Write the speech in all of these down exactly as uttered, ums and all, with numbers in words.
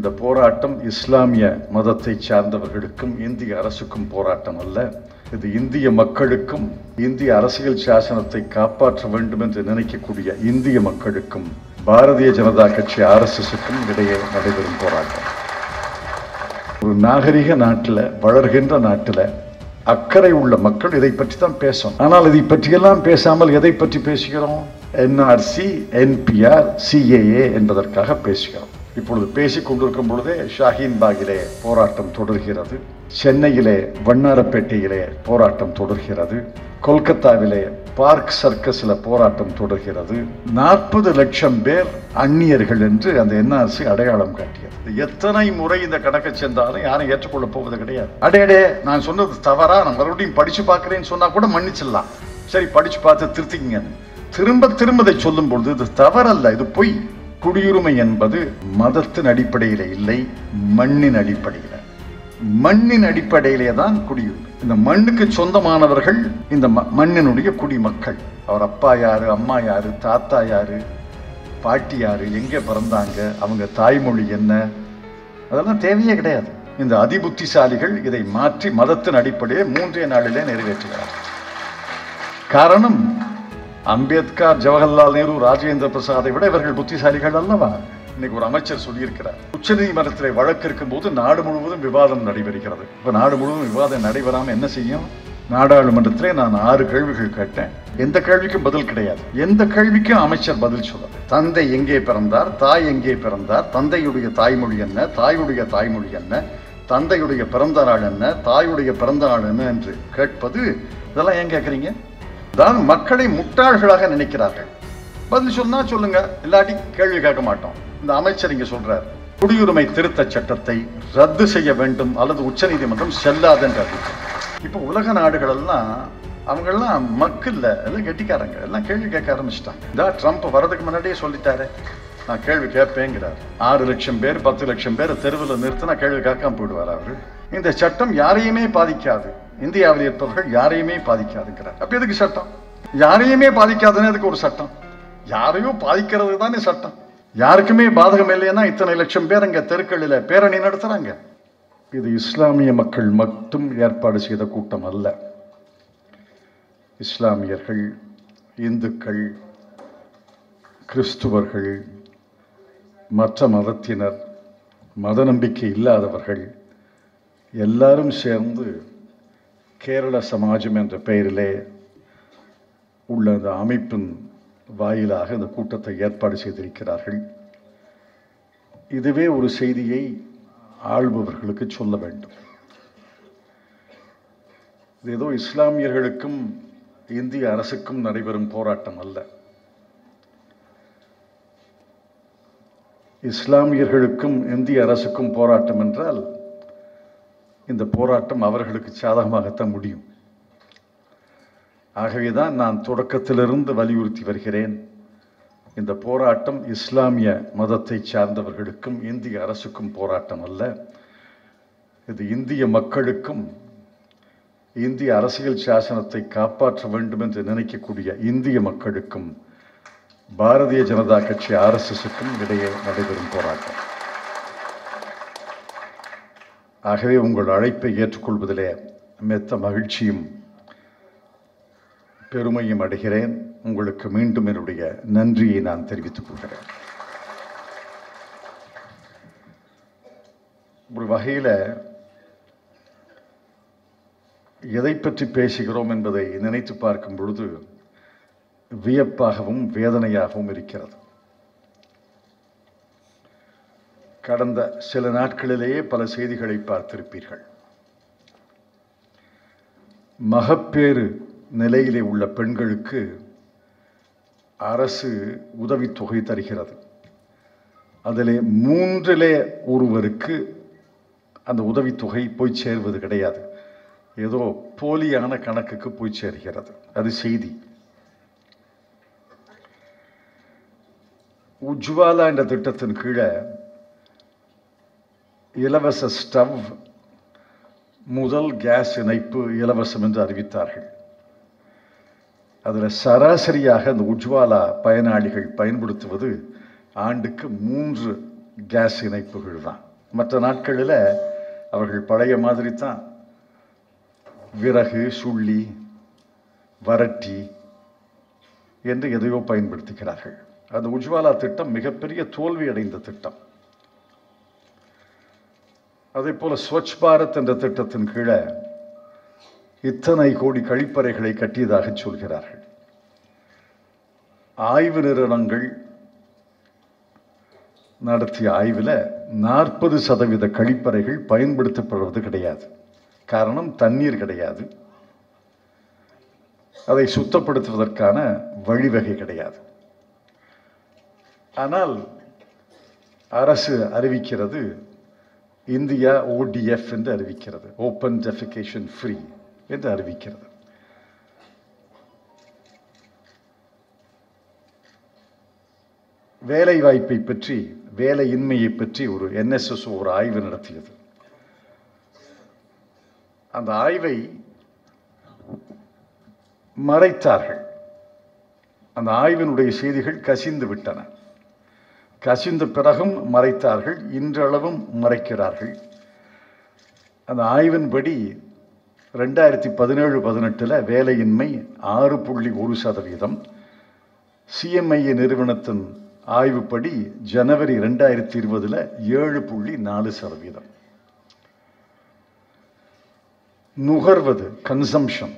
இந்த போராட்டம் இஸ்லாமிய மதத்தை சார்ந்தவர்களுக்கும் இந்திய அரசுக்கும் போராட்டம் அல்ல. இது இந்திய மக்களுக்கும் இந்திய அரசியல் சாசனத்தை காப்பாற்ற வேண்டும் என்று நினைக்கக்கூடிய இந்திய மக்களுக்கும் பாரதிய ஜனதா கட்சி ஆர்எஸ்எஸ்க்கும் இடையே நடைபெறும் போராட்டம். ஒரு நாகரிக நாட்டில், வளர்கின்ற நாட்டில் அக்கறை உள்ள மக்கள் இதை பற்றி தான் பேசணும். ஆனால் இதை பற்றியெல்லாம் பேசாமல் எதை பற்றி பேசுகிறோம்? என்ஆர்சி, என்பிஆர், சிஏஏ என்பதற்காக பேசுகிறோம். இப்பொழுது பேசிக் கொண்டிருக்கும் பொழுதே ஷாஹீன் பாகிலே போராட்டம் தொடர்கிறது, சென்னையிலே வண்ணாரப்பேட்டையிலே போராட்டம் தொடர்கிறது, கொல்கத்தாவிலே பார்க் சர்க்கஸில் போராட்டம் தொடர்கிறது. நாற்பது லட்சம் பேர் அந்நியர்கள் என்று அந்த என்ஆர்சி அடையாளம் காட்டியது. எத்தனை முறை இந்த கணக்கை சென்றாலும் யாரும் ஏற்றுக்கொள்ள போவது கிடையாது. அடையடே, நான் சொன்னது தவறா, நான் மறுபடியும் படிச்சு பார்க்குறேன்னு சொன்னா கூட மன்னிச்சிடலாம், சரி படிச்சு பார்த்து திருத்திக்கிங்க. திரும்ப திரும்பதை சொல்லும் பொழுது இது தவறல்ல, இது பொய். குடியுரிமை என்பது மதத்தின் அடிப்படையில் இல்லை, மண்ணின் அடிப்படையில். மண்ணின் அடிப்படையிலே தான் குடியுரிமை. இந்த மண்ணுக்கு சொந்தமானவர்கள் இந்த மண்ணினுடைய குடிமக்கள். அவர் அப்பா யாரு, அம்மா யாரு, தாத்தா யாரு, பாட்டி யாரு, எங்கே பிறந்தாங்க, அவங்க தாய்மொழி என்ன, அதெல்லாம் தேவையே கிடையாது. இந்த அதிபுத்திசாலிகள் இதை மாற்றி மதத்தின் அடிப்படையை மூன்றே நாளிலே நிறைவேற்றுகிறார். காரணம், அம்பேத்கர், ஜவஹர்லால் நேரு, ராஜேந்திர பிரசாதை விட இவர்கள் புத்திசாலிகள் அல்லவா? இன்னைக்கு ஒரு அமைச்சர் சொல்லியிருக்கிறார், உச்ச நீதிமன்றத்தில் வழக்கு இருக்கும் போது நாடு முழுவதும் விவாதம் நடைபெறுகிறது. இப்போ நாடு முழுவதும் விவாதம் நடைபெறாமல் என்ன செய்யும்? நாடாளுமன்றத்திலே நான் ஆறு கேள்விகள் கேட்டேன், எந்த கேள்விக்கும் பதில் கிடையாது. எந்த கேள்விக்கும் அமைச்சர் பதில் சொல்லாது. தந்தை எங்கே பிறந்தார், தாய் எங்கே பிறந்தார், தந்தையுடைய தாய்மொழி என்ன, தாயுடைய தாய்மொழி என்ன, தந்தையுடைய பிறந்த நாள் என்ன, தாயுடைய பிறந்த நாள் என்ன என்று கேட்பது, இதெல்லாம் ஏன் கேட்குறீங்க? தான் மக்களை முட்டாள்களாக நினைக்கிறார்கள். பதில் சொன்னா சொல்லுங்க, இல்லாட்டி கேள்வி கேட்க மாட்டோம். இந்த அமைச்சர் இங்க சொல்றார், குடியுரிமை திருத்த சட்டத்தை ரத்து செய்ய வேண்டும் அல்லது உச்ச நீதிமன்றம் செல்லாது என்று அறிவித்தார். இப்போ உலக நாடுகள் எல்லாம் அவங்கெல்லாம் மக்கள்ல எல்லாம் கெட்டிக்காரங்க, எல்லாம் கேள்வி கேட்க ஆரம்பிச்சுட்டாங்க. இதா ட்ரம்ப் வர்றதுக்கு முன்னாடியே சொல்லிட்டாரு, நான் கேள்வி கேட்பேங்கிறார். ஆறு லட்சம் பேர், பத்து லட்சம் பேர் தெருவில் நிறுத்தினா கேள்வி கேட்காம போயிடுவார் அவரு. இந்த சட்டம் யாரையுமே பாதிக்காது, இந்தியாவில் இருப்பவர்கள் யாரையுமே பாதிக்காதுங்கிறார். அப்போ எதுக்கு சட்டம்? யாரையுமே பாதிக்காதுன்னு எதுக்கு ஒரு சட்டம்? யாரையும் பாதிக்கிறது தானே சட்டம். யாருக்குமே பாதகம் இல்லைன்னா இத்தனை லட்சம் பேர் அங்கே தெருக்களில் பேரணி நடத்துகிறாங்க. இது இஸ்லாமிய மக்கள் மட்டும் ஏற்பாடு செய்த கூட்டம் அல்ல. இஸ்லாமியர்கள், இந்துக்கள், கிறிஸ்துவர்கள், மற்ற மதத்தினர், மத நம்பிக்கை இல்லாதவர்கள் எல்லாரும் சேர்ந்து கேரள சமாஜம் என்ற பெயரிலே உள்ள அந்த அமைப்பின் வாயிலாக இந்த கூட்டத்தை ஏற்பாடு செய்திருக்கிறார்கள். இதுவே ஒரு செய்தியை ஆள்பவர்களுக்கு சொல்ல வேண்டும். இது ஏதோ இஸ்லாமியர்களுக்கும் இந்திய அரசுக்கும் நடைபெறும் போராட்டம் அல்ல. இஸ்லாமியர்களுக்கும் இந்திய அரசுக்கும் போராட்டம் என்றால் இந்த போராட்டம் அவர்களுக்கு சாதகமாகத்தான் முடியும். ஆகவேதான் நான் தொடக்கத்திலிருந்து வலியுறுத்தி வருகிறேன், இந்த போராட்டம் இஸ்லாமிய மதத்தை சார்ந்தவர்களுக்கும் இந்திய அரசுக்கும் போராட்டம் அல்ல. இது இந்திய மக்களுக்கும் இந்திய அரசியல் சாசனத்தை காப்பாற்ற வேண்டும் என்று நினைக்கக்கூடிய இந்திய மக்களுக்கும் பாரதிய ஜனதா கட்சி ஆர்எஸ்எஸ்க்கும் இடையே நடைபெறும் போராட்டம். ஆகவே உங்கள் அழைப்பை ஏற்றுக்கொள்வதிலே மெத்த மகிழ்ச்சியும் பெருமையும் அடைகிறேன். உங்களுக்கு மீண்டும் என்னுடைய நன்றியை நான் தெரிவித்துக் கொள்கிறேன். ஒரு வகையில் எதை பற்றி பேசுகிறோம் என்பதை நினைத்து பார்க்கும் பொழுது வியப்பாகவும் வேதனையாகவும் இருக்கிறது. கடந்த சில நாட்களிலேயே பல செய்திகளை பார்த்திருப்பீர்கள். மகப்பேறு நிலையிலே உள்ள பெண்களுக்கு அரசு உதவித்தொகை தருகிறது. அதிலே மூன்றிலே ஒருவருக்கு அந்த உதவித்தொகை போய் சேர்வது கிடையாது, ஏதோ போலியான கணக்குக்கு போய் சேர்கிறது. அது செய்தி. உஜ்வாலா என்ற திட்டத்தின் கீழே இலவச ஸ்டவ் முதல் கேஸ் இணைப்பு இலவசம் என்று அறிவித்தார்கள். அதில் சராசரியாக அந்த உஜ்வாலா பயனாளிகள் பயன்படுத்துவது ஆண்டுக்கு மூன்று கேஸ் இணைப்புகள் தான். மற்ற நாட்களில் அவர்கள் பழைய மாதிரி தான் விறகு, சுள்ளி, வறட்டி என்று எதையோ பயன்படுத்துகிறார்கள். அந்த உஜ்வாலா திட்டம் மிகப்பெரிய தோல்வி அடைந்த திட்டம். அதே போல் ஸ்வச் பாரத் என்ற திட்டத்தின் கீழே இத்தனை கோடி கழிப்பறைகளை கட்டியதாக சொல்கிறார்கள். ஆய்வு நிறுவனங்கள் நடத்திய ஆய்வில் நாற்பது சதவீத கழிப்பறைகள் பயன்படுத்தப்படுவது கிடையாது. காரணம், தண்ணீர் கிடையாது, அதை சுத்தப்படுத்துவதற்கான வழிவகை கிடையாது. ஆனால் அரசு அறிவிக்கிறது, இந்தியா ஓடிஎஃப் என்று அறிவிக்கிறது, ஓப்பன் டெஃபிகேஷன் ஃப்ரீ என்று அறிவிக்கிறது. வேலை வாய்ப்பை பற்றி, வேலையின்மையை பற்றி ஒரு என் எஸ் எஸ் ஒரு ஆய்வு நடத்தியது. அந்த ஆய்வை மறைத்தார்கள். அந்த ஆய்வினுடைய செய்திகள் கசிந்து விட்டன. கசிந்த பிறகும் மறைத்தார்கள், இன்றளவும் மறைக்கிறார்கள். அந்த ஆய்வின்படி ரெண்டாயிரத்தி பதினேழு பதினெட்டில் வேலையின்மை ஆறு புள்ளி ஒரு சதவீதம், சி எம் ஐ நிறுவனத்தின் ஆய்வுப்படி ஜனவரி ரெண்டாயிரத்தி இருபதில் ஏழு புள்ளி நாலு சதவீதம். நுகர்வது, கன்சம்ஷன்,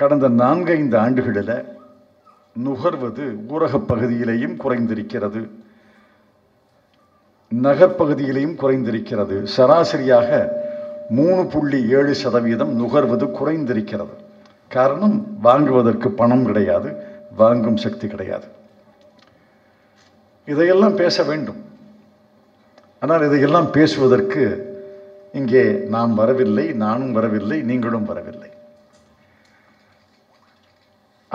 கடந்த நான்கைந்து ஆண்டுகளில் நுகர்வது ஊரகப் பகுதியிலேயும் குறைந்திருக்கிறது, நகர்ப்பகுதியிலேயும் குறைந்திருக்கிறது. சராசரியாக மூணு புள்ளி ஏழு சதவீதம் நுகர்வது குறைந்திருக்கிறது. காரணம், வாங்குவதற்கு பணம் கிடையாது, வாங்கும் சக்தி கிடையாது. இதையெல்லாம் பேச வேண்டும். ஆனால் இதையெல்லாம் பேசுவதற்கு இங்கே நாம் வரவில்லை, நானும் வரவில்லை, நீங்களும் வரவில்லை.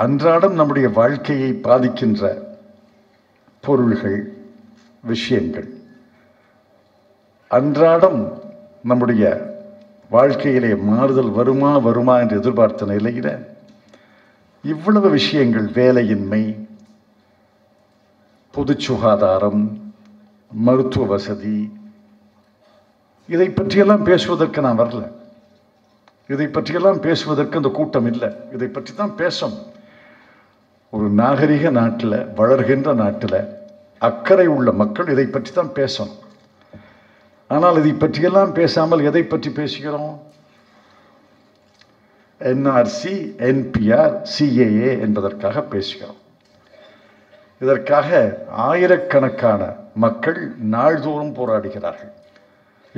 அன்றாடம் நம்முடைய வாழ்க்கையை பாதிக்கின்ற பொருள்கள், விஷயங்கள், அன்றாடம் நம்முடைய வாழ்க்கையிலே மாறுதல் வருமா வருமா என்று எதிர்பார்த்த நிலையில் இவ்வளவு விஷயங்கள், வேலையின்மை, பொது சுகாதாரம், மருத்துவ வசதி, இதை பற்றியெல்லாம் பேசுவதற்கு நான் வரல. இதை பற்றியெல்லாம் பேசுவதற்கு அந்த கூட்டம் இல்லை. இதை பற்றி தான் பேசும். ஒரு நாகரிக நாட்டில், வளர்கின்ற நாட்டில் அக்கறை உள்ள மக்கள் இதை பற்றி தான் பேசணும். ஆனால் இதை பற்றியெல்லாம் பேசாமல் எதை பற்றி பேசுகிறோம்? N R C, N P R, C A A என்பதற்காக பேசுகிறோம். இதற்காக ஆயிரக்கணக்கான மக்கள் நாள்தோறும் போராடுகிறார்கள்.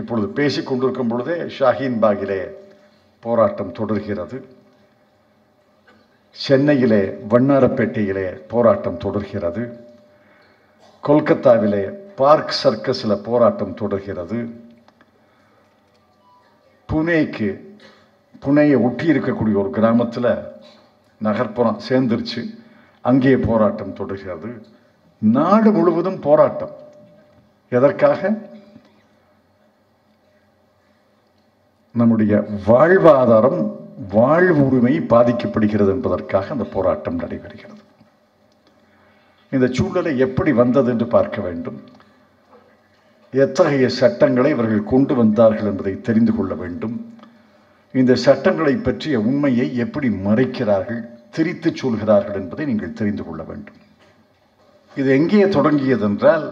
இப்பொழுது பேசிக்கொண்டிருக்கும் பொழுதே ஷாஹீன் பாகிலே போராட்டம் தொடர்கிறது, சென்னையிலே, வண்ணாரப்பேட்டையிலே போராட்டம் தொடர்கிறது, கொல்கத்தாவிலே பார்க் சர்க்கஸில் போராட்டம் தொடர்கிறது, புனேக்கு, புனேயை ஒட்டி இருக்கக்கூடிய ஒரு கிராமத்தில் நகர்ப்புறம் சேர்ந்துருச்சு, அங்கே போராட்டம் தொடர்கிறது. நாடு முழுவதும் போராட்டம். எதற்காக? நம்முடைய வாழ்வாதாரம், வாழ்வுரிமை பாதிக்கப்படுகிறது என்பதற்காக அந்த போராட்டம் நடைபெறுகிறது. இந்த சூழ்நிலை எப்படி வந்தது என்று பார்க்க வேண்டும். எத்தகைய சட்டங்களை இவர்கள் கொண்டு வந்தார்கள் என்பதை தெரிந்து கொள்ள வேண்டும். இந்த சட்டங்களை பற்றிய உண்மையை எப்படி மறைக்கிறார்கள், திரித்து சொல்கிறார்கள் என்பதை நீங்கள் தெரிந்து கொள்ள வேண்டும். இது எங்கே தொடங்கியது என்றால்,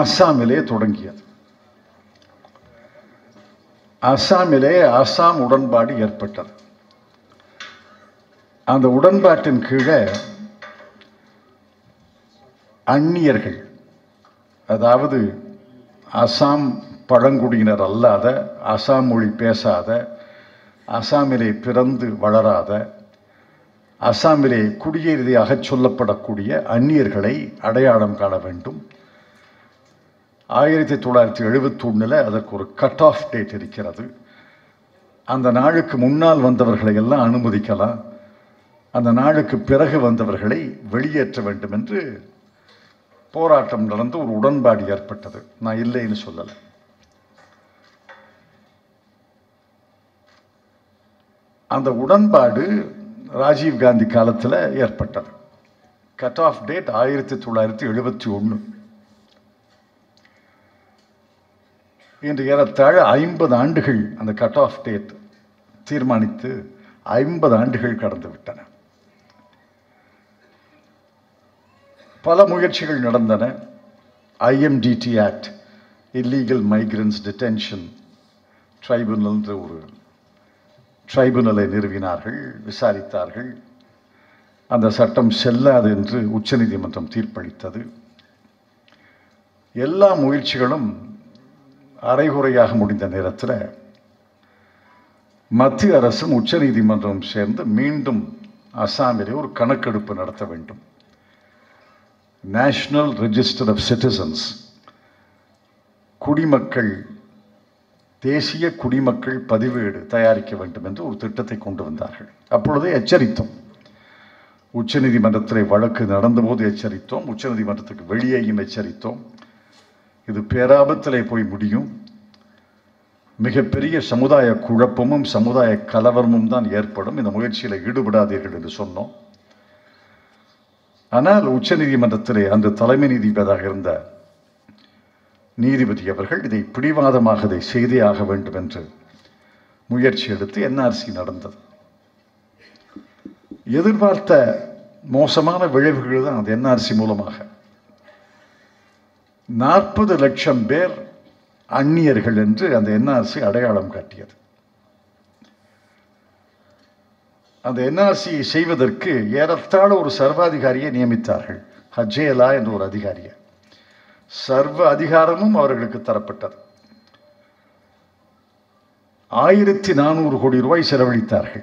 ஆசாமிலே தொடங்கியது. அசாமிலே அசாம் உடன்பாடு ஏற்பட்டது. அந்த உடன்பாட்டின் கீழே அந்நியர்கள், அதாவது அசாம் பழங்குடியினர் அல்லாத, அசாம் மொழி பேசாத, அசாமிலே பிறந்து வளராத, அசாமிலே குடியேறியாக சொல்லப்படக்கூடிய அந்நியர்களை அடையாளம் காண வேண்டும். ஆயிரத்தி தொள்ளாயிரத்தி எழுபத்தி ஒன்றில் அதற்கு ஒரு கட் ஆஃப் டேட் இருக்கிறது. அந்த நாளுக்கு முன்னால் வந்தவர்களை எல்லாம் அனுமதிக்கலாம், அந்த நாளுக்கு பிறகு வந்தவர்களை வெளியேற்ற வேண்டும் என்று போராட்டம் நடந்து ஒரு உடன்பாடு ஏற்பட்டது. நான் இல்லைன்னு சொல்லலை. அந்த உடன்பாடு ராஜீவ்காந்தி காலத்தில் ஏற்பட்டது. கட் ஆஃப் டேட் ஆயிரத்தி தொள்ளாயிரத்தி எழுபத்தி ஒன்று. இன்று ஏறத்தாழ ஐம்பது ஆண்டுகள் அந்த கட் ஆஃப் டேட் தீர்மானித்து ஐம்பது ஆண்டுகள் கடந்துவிட்டன. பல முயற்சிகள் நடந்தன. I M D T act, illegal migrants detention tribunal, ஒரு ட்ரைபுனலை நிறுவினார்கள், விசாரித்தார்கள். அந்த சட்டம் செல்லாது என்று உச்சநீதிமன்றம் தீர்ப்பளித்தது. எல்லா முயற்சிகளும் அரைகுறையாக முடிந்த நேரத்தில் மத்திய அரசும் உச்சநீதிமன்றம் சேர்ந்து மீண்டும் அசாமிலே ஒரு கணக்கெடுப்பு நடத்த வேண்டும். நேஷ்னல் ரெஜிஸ்டர் ஆஃப் சிட்டிசன்ஸ், குடிமக்கள் தேசிய குடிமக்கள் பதிவேடு தயாரிக்க வேண்டும் என்று ஒரு திட்டத்தை கொண்டு வந்தார்கள். அப்பொழுதே எச்சரித்தோம். உச்சநீதிமன்றத்தில் வழக்கு நடந்தபோது எச்சரித்தோம், உச்சநீதிமன்றத்துக்கு வெளியேயும் எச்சரித்தோம். இது பேராபத்திலே போய் முடியும், மிகப்பெரிய சமுதாய குழப்பமும் சமுதாய கலவரமும் தான் ஏற்படும், இந்த முயற்சியில் ஈடுபடாதீர்கள் என்று சொன்னோம். ஆனால் உச்சநீதிமன்றத்திலே அந்த தலைமை நீதிபதியாக இருந்த நீதிபதி அவர்கள் இதை பிடிவாதமாக இதை செய்தே ஆக வேண்டும் என்று முயற்சி எடுத்து என் ஆர் சி நடந்தது. எதிர்பார்த்த மோசமான விளைவுகள் தான் அந்த என் ஆர் சி மூலமாக. நாற்பது லட்சம் பேர் அந்நியர்கள் என்று அந்த என் ஆர் சி அடையாளம் காட்டியது. அந்த என் ஆர் சி செய்வதற்கு ஏறத்தாழ ஒரு சர்வாதிகாரியை நியமித்தார்கள், ஹஜேலா என்ற ஒரு அதிகாரியை. சர்வ அதிகாரமும் அவர்களுக்கு தரப்பட்டது. ஆயிரத்தி நானூறு கோடி ரூபாய் செலவழித்தார்கள்.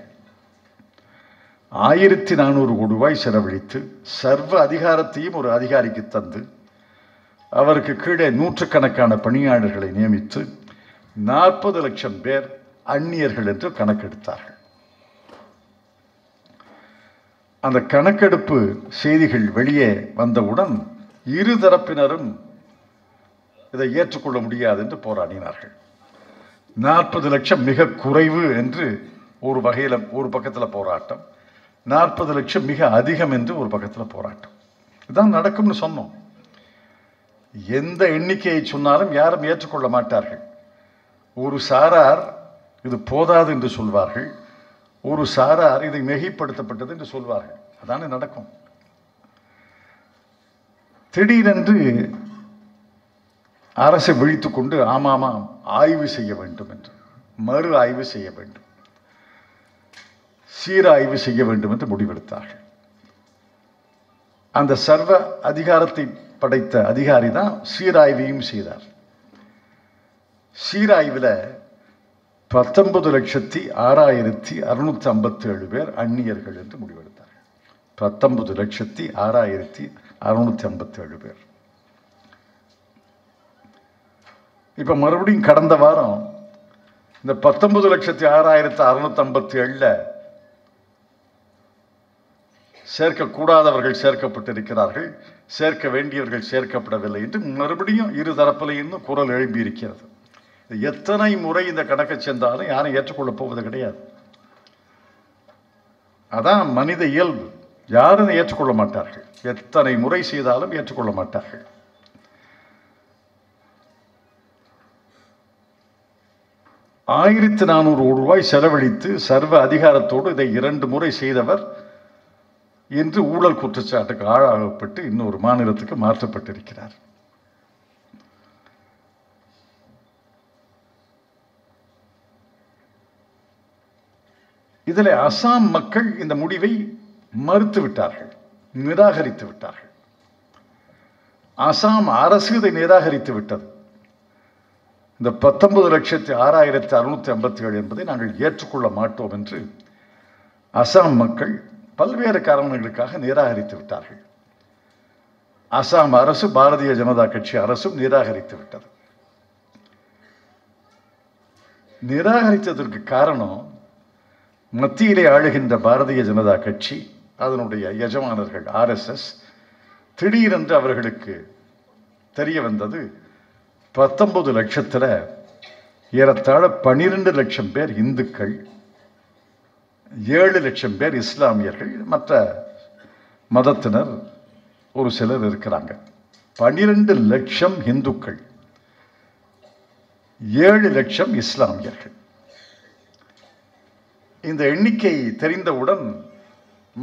ஆயிரத்தி நானூறு கோடி ரூபாய் செலவழித்து சர்வ அதிகாரத்தையும் ஒரு அதிகாரிக்கு தந்து அவருக்கு கீழே நூற்றுக்கணக்கான பணியாளர்களை நியமித்து நாற்பது லட்சம் பேர் அந்நியர்கள் என்று கணக்கெடுத்தார்கள். அந்த கணக்கெடுப்பு செய்திகள் வெளியே வந்தவுடன் இரு தரப்பினரும் இதை ஏற்றுக்கொள்ள முடியாது என்று போராடினார்கள். நாற்பது லட்சம் மிக குறைவு என்று ஒரு வகையில் ஒரு பக்கத்தில் போராட்டம், நாற்பது லட்சம் மிக அதிகம் என்று ஒரு பக்கத்தில் போராட்டம். இதுதான் நடக்கும்னு சொன்னோம். எந்த எண்ணிக்கையை சொன்னாலும் யாரும் ஏற்றுக்கொள்ள மாட்டார்கள். ஒரு சாரார் இது போதாது என்று சொல்வார்கள், ஒரு சாரார் இதை மிகைப்படுத்தப்பட்டது என்று சொல்வார்கள். அதானே நடக்கும். திடீரென்று அரசை விழித்து கொண்டு ஆமாமாம் ஆய்வு செய்ய வேண்டும் என்று, மறு ஆய்வு செய்ய வேண்டும், சீராய்வு செய்ய வேண்டும் என்று முடிவெடுத்தார்கள். அந்த சர்வ அதிகாரத்தை படைத்த அதிகாரி தான் சீராய்வையும் செய்தார். சீராய்வில் பத்தொன்பது லட்சத்தி ஆறாயிரத்தி அறுநூற்றி ஐம்பத்தி ஏழு பேர் அந்நியர்கள் என்று முடிவெடுத்தார்கள். பத்தொன்பது லட்சத்தி ஆறாயிரத்தி அறுநூற்றி ஐம்பத்தி ஏழு பேர். இப்போ மறுபடியும் கடந்த வாரம் இந்த பத்தொன்பது லட்சத்தி ஆறாயிரத்தி அறுநூற்றி ஐம்பத்தி ஏழில் சேர்க்கக்கூடாதவர்கள் சேர்க்கப்பட்டிருக்கிறார்கள், சேர்க்க வேண்டியவர்கள் சேர்க்கப்படவில்லை என்று மறுபடியும் இரு தரப்பிலேயும் குரல் எழும்பியிருக்கிறது. எத்தனை முறை இந்த கணக்கை சென்றாலும் யாரும் ஏற்றுக்கொள்ளப் போவது கிடையாது. அதான் மனித இயல்பு. யாரும் ஏற்றுக்கொள்ள மாட்டார்கள், எத்தனை முறை செய்தாலும் ஏற்றுக்கொள்ள மாட்டார்கள். ஆயிரத்தி நானூறு கோடி ரூபாய் செலவழித்து சர்வ அதிகாரத்தோடு இதை இரண்டு முறை செய்தவர் இன்று ஊழல் குற்றச்சாட்டுக்கு ஆளாகப்பட்டு இன்னொரு மாநிலத்துக்கு மாற்றப்பட்டிருக்கிறார். இதில் அசாம் மக்கள் இந்த முடிவை மறுத்து விட்டார்கள், நிராகரித்து விட்டார்கள். அசாம் அரசு இதை நிராகரித்து விட்டது. இந்த பத்தொன்பது லட்சத்தி ஆறாயிரத்தி அறுநூற்றி ஐம்பத்தி ஏழு என்பதை நாங்கள் ஏற்றுக்கொள்ள மாட்டோம் என்று அசாம் மக்கள் பல்வேறு காரணங்களுக்காக நிராகரித்து விட்டார்கள். அசாம் அரசு, பாரதிய ஜனதா கட்சி அரசும் நிராகரித்து விட்டது. நிராகரித்ததற்கு காரணம், மத்தியிலே ஆளுகின்ற பாரதிய ஜனதா கட்சி அதனுடைய எஜமானர்கள் ஆர் எஸ் எஸ் திடீரென்று அவர்களுக்கு தெரிய வந்தது, பத்தொன்பது லட்சத்தில் ஏறத்தாழ பன்னிரெண்டு லட்சம் பேர் இந்துக்கள், ஏழு லட்சம் பேர் இஸ்லாமியர்கள், மற்ற மதத்தினர் ஒரு சிலர் இருக்கிறாங்க. பனிரெண்டு லட்சம் இந்துக்கள், ஏழு லட்சம் இஸ்லாமியர்கள். இந்த எண்ணிக்கை தெரிந்தவுடன்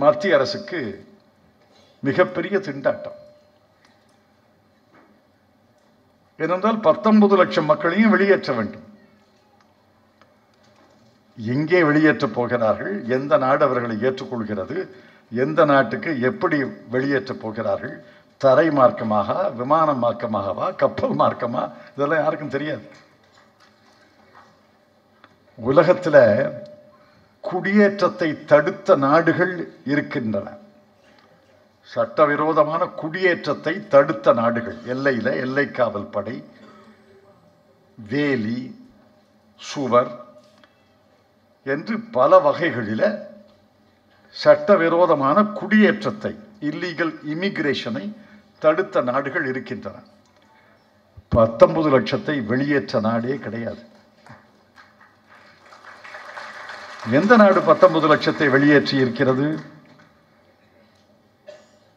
மத்திய அரசுக்கு மிகப்பெரிய திண்டாட்டம். ஏனென்றால் பத்தொன்பது லட்சம் மக்களையும் வெளியேற்ற வேண்டும். எங்கே வெளியேற்றப் போகிறார்கள், எந்த நாடு அவர்களை ஏற்றுக்கொள்கிறது, எந்த நாட்டுக்கு எப்படி வெளியேற்றப் போகிறார்கள், தரை மார்க்கமாக, விமான மார்க்கமாகவா, கப்பல் மார்க்கமா, இதெல்லாம் யாருக்கும் தெரியாது. உலகத்தில் குடியேற்றத்தை தடுத்த நாடுகள் இருக்கின்றன. சட்டவிரோதமான குடியேற்றத்தை தடுத்த நாடுகள், எல்லையில் எல்லை காவல் படை, வேலி, சுவர் என்று பல வகைகளில் சட்டவிரோதமான குடியேற்றத்தை, இல்லீகல் இமிகிரேஷனை தடுத்த நாடுகள் இருக்கின்றன. பத்தொன்பது லட்சத்தை வெளியேற்ற நாடே கிடையாது. எந்த நாடு பத்தொன்பது லட்சத்தை வெளியேற்றி இருக்கிறது?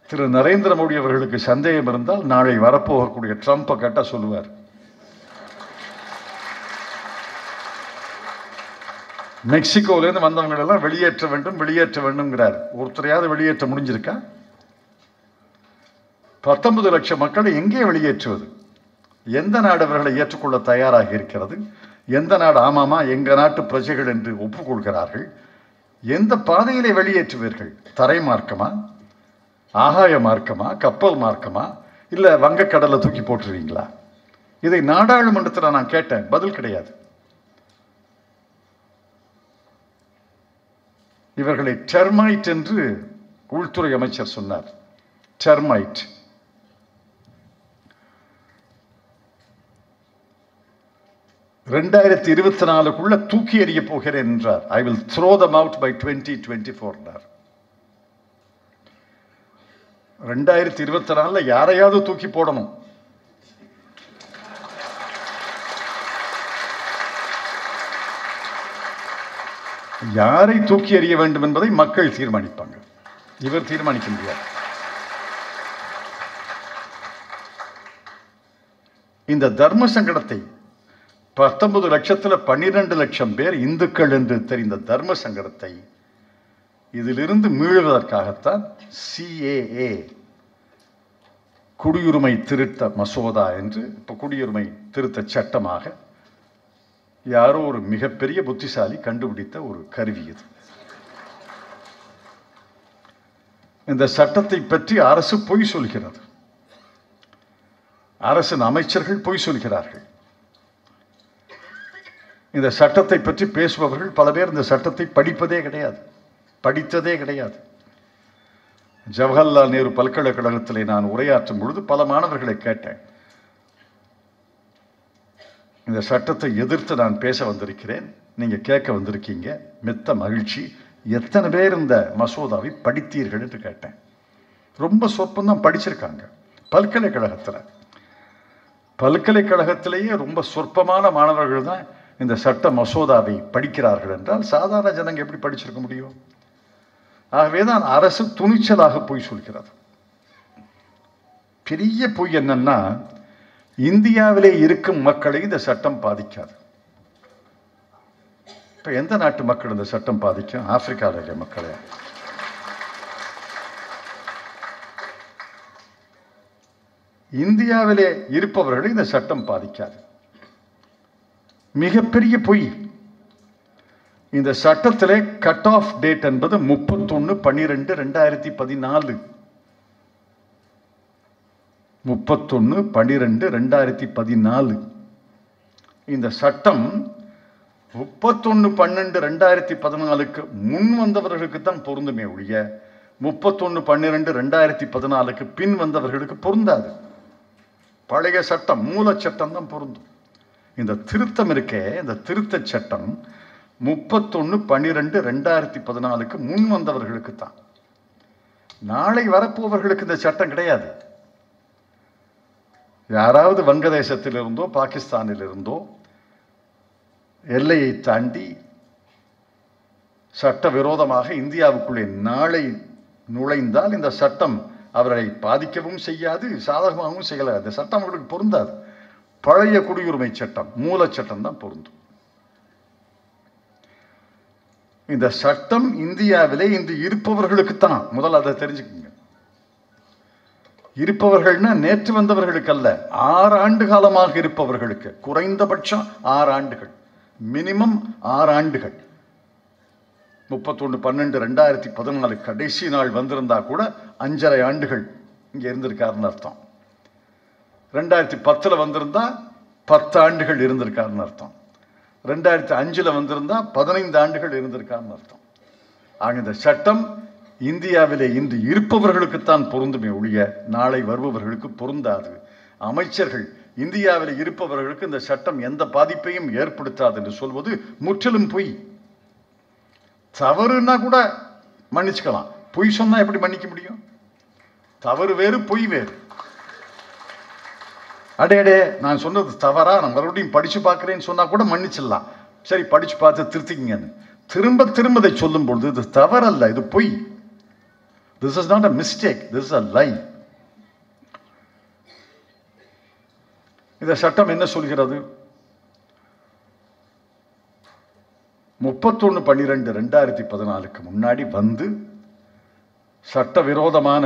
திரு நரேந்திர மோடி அவர்களுக்கு சந்தேகம் இருந்தால் நாளை வரப்போகக்கூடிய ட்ரம்ப்பை கேட்டால் சொல்லுவார். மெக்சிகோலேருந்து வந்தவங்களெல்லாம் வெளியேற்ற வேண்டும் வெளியேற்ற வேண்டும்ங்கிறார். ஒருத்தரையாவது வெளியேற்ற முடிஞ்சிருக்கா? பத்தொன்பது லட்சம் மக்களை எங்கே வெளியேற்றுவது? எந்த நாடு அவர்களை ஏற்றுக்கொள்ள தயாராக இருக்கிறது? எந்த நாடு ஆமாமா எங்கள் நாட்டு பிரஜைகள் என்று ஒப்புக்கொள்கிறார்கள்? எந்த பாதையிலே வெளியேற்றுவீர்கள்? தரை மார்க்கமா, ஆகாய மார்க்கமா, கப்பல் மார்க்கமா, இல்லை வங்கக்கடலை தூக்கி போட்டுருவீங்களா? இதை நாடாளுமன்றத்தில் நான் கேட்டேன், பதில் கிடையாது. இவர்களை டெர்மைட் என்று உள்துறை அமைச்சர் சொன்னார். டெர்மைட். ரெண்டாயிரத்தி இருபத்தி நாலுக்குள்ள தூக்கி எறிய போகிறேன் என்றார். I will throw them out by twenty twenty four என்றார். ரெண்டாயிரத்தி இருபத்தி நாலில் யாரையாவது தூக்கி போடணும். யாரை தூக்கி எறிய வேண்டும் என்பதை மக்கள் தீர்மானிப்பாங்க, இவர் தீர்மானிக்க முடியாது. இந்த தர்ம சங்கடத்தை, பத்தொன்பது லட்சத்தில் பன்னிரெண்டு லட்சம் பேர் இந்துக்கள் என்று தெரிந்த தர்ம சங்கடத்தை, இதிலிருந்து மீழுவதற்காகத்தான் சிஏஏ, குடியுரிமை திருத்த மசோதா என்று, இப்போ குடியுரிமை திருத்த சட்டமாக யாரோ ஒரு மிகப்பெரிய புத்திசாலி கண்டுபிடித்த ஒரு கருவி இது. இந்த சட்டத்தை பற்றி அரசு பொய் சொல்கிறது, அரசின் அமைச்சர்கள் பொய் சொல்கிறார்கள். இந்த சட்டத்தை பற்றி பேசுபவர்கள் பல பேர் இந்த சட்டத்தை படிப்பதே கிடையாது, படித்ததே கிடையாது. ஜவஹர்லால் நேரு பல்கலைக்கழகத்திலே நான் உரையாற்றும் பொழுது பல மாணவர்களை கேட்டேன், இந்த சட்டத்தை எதிர்த்து நான் பேச வந்திருக்கிறேன், நீங்கள் கேட்க வந்திருக்கீங்க, மித்த மகிழ்ச்சி, எத்தனை பேர் இந்த மசோதாவை படித்தீர்கள் என்று கேட்டேன். ரொம்ப சொற்பந்தான் படிச்சிருக்காங்க. பல்கலைக்கழகத்தில் பல்கலைக்கழகத்திலேயே ரொம்ப சொற்பமான மாணவர்கள் தான் இந்த சட்ட மசோதாவை படிக்கிறார்கள் என்றால் சாதாரண ஜனங்க எப்படி படிச்சிருக்க முடியும்? ஆகவே தான் அரசு துணிச்சலாக பொய் சொல்கிறது. பெரிய பொய் என்னன்னா, இந்தியாவிலே இருக்கும் மக்களை இந்த சட்டம் பாதிக்காது. இப்போ எந்த நாட்டு மக்கள் இந்த சட்டம் பாதிக்கும்? ஆப்பிரிக்காவில் மக்களை. இந்தியாவிலே இருப்பவர்களை இந்த சட்டம் பாதிக்காது. மிகப்பெரிய பொய். இந்த சட்டத்திலே கட் ஆஃப் டேட் என்பது முப்பத்தொன்று பன்னிரெண்டு ரெண்டாயிரத்தி பதினாலு முப்பத்தொன்று பன்னிரெண்டு ரெண்டாயிரத்தி பதினாலு இந்த சட்டம் முப்பத்தொன்று பன்னெண்டு ரெண்டாயிரத்தி பதினாலுக்கு முன் வந்தவர்களுக்கு தான் பொருந்துமே ஒழிய முப்பத்தொன்று பன்னிரெண்டு ரெண்டாயிரத்தி பதினாலுக்கு பின் வந்தவர்களுக்கு பொருந்தாது. பழைய சட்டம், மூல சட்டம் தான் பொருந்தும். இந்த திருத்தம் இருக்கே, இந்த திருத்த சட்டம் முப்பத்தொன்று பன்னிரெண்டு ரெண்டாயிரத்தி பதினாலுக்கு முன் வந்தவர்களுக்கு தான். நாளை வரப்போவர்களுக்கு இந்த சட்டம் கிடையாது. யாராவது வங்கதேசத்திலிருந்தோ பாகிஸ்தானிலிருந்தோ எல்லையை தாண்டி சட்டவிரோதமாக இந்தியாவுக்குள்ளே நாளை நுழைந்தால் இந்த சட்டம் அவரை பாதிக்கவும் செய்யாது, சாதகமாகவும் செய்யலாம். இந்த சட்டம் அவர்களுக்கு பொருந்தாது. பழைய குடியுரிமை சட்டம், மூல சட்டம் தான் பொருந்தும். இந்த சட்டம் இந்தியாவிலே இன்று இருப்பவர்களுக்குத்தான். முதல் அதை தெரிஞ்சுக்கோங்க. இருப்பவர்கள்னா நேற்று வந்தவர்களுக்கு அல்ல, ஆறு ஆண்டு காலமாக இருப்பவர்களுக்கு. குறைந்தபட்சம் ஆறு ஆண்டுகள், மினிமம் ஆறு ஆண்டுகள். முப்பத்தொன்று பன்னெண்டு ரெண்டாயிரத்தி பதினாலு கடைசி நாள் வந்திருந்தா கூட அஞ்சரை ஆண்டுகள் இங்கே இருந்திருக்காருன்னு அர்த்தம். ரெண்டாயிரத்தி பத்தில் வந்திருந்தா பத்து ஆண்டுகள் இருந்திருக்காருன்னு அர்த்தம். ரெண்டாயிரத்தி அஞ்சில் வந்திருந்தா பதினைந்து ஆண்டுகள் இருந்திருக்காருன்னு அர்த்தம். ஆக இந்த சட்டம் இந்தியாவிலே இன்று இருப்பவர்களுக்குத்தான் பொருந்துமே ஒழிய நாளை வருபவர்களுக்கு பொருந்தாது. அமைச்சர்கள் இந்தியாவில் இருப்பவர்களுக்கு இந்த சட்டம் எந்த பாதிப்பையும் ஏற்படுத்தாது என்று சொல்வது முற்றிலும் பொய். தவறுனா கூட மன்னிச்சுக்கலாம், பொய் சொன்னா எப்படி மன்னிக்க முடியும்? தவறு வேறு, பொய் வேறு. அடே அடே நான் சொன்னது தவறா, நான் மறுபடியும் படிச்சு பார்க்குறேன்னு சொன்னா கூட மன்னிச்சிடலாம். சரி படிச்சு பார்த்து திருத்திக்கங்கன்னு திரும்ப திரும்ப இதை சொல்லும் பொழுது இது தவறல்ல, இது பொய். This is not a mistake, this is a lie. இந்த சட்டம் என்ன சொல்கிறது? முப்பத்தொன்று பன்னிரெண்டு ரெண்டாயிரத்தி பதினாலுக்கு முன்னாடி வந்து சட்டவிரோதமான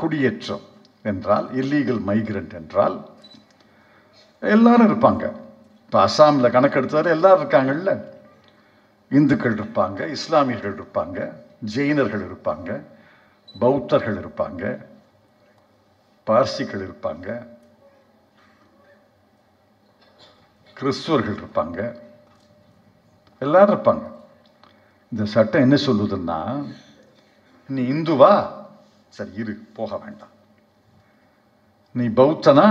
குடியேற்றம் என்றால், இல்லீகல் மைக்ரண்ட் என்றால் எல்லாரும் இருப்பாங்க. இப்போ அஸ்ஸாமில் கணக்கெடுத்தவர் எல்லாரும் இருக்காங்கல்ல, இந்துக்கள் இருப்பாங்க, இஸ்லாமியர்கள் இருப்பாங்க, ஜெயினர்கள் இருப்பாங்க, பௌத்தர்கள் இருப்பாங்க, பார்சிகள் இருப்பாங்க, கிறிஸ்துவர்கள் இருப்பாங்க, எல்லாரும் இருப்பாங்க. இந்த சட்டம் என்ன சொல்லுதுன்னா, நீ இந்துவா சரி இரு, போக வேண்டாம். நீ பௌத்தனா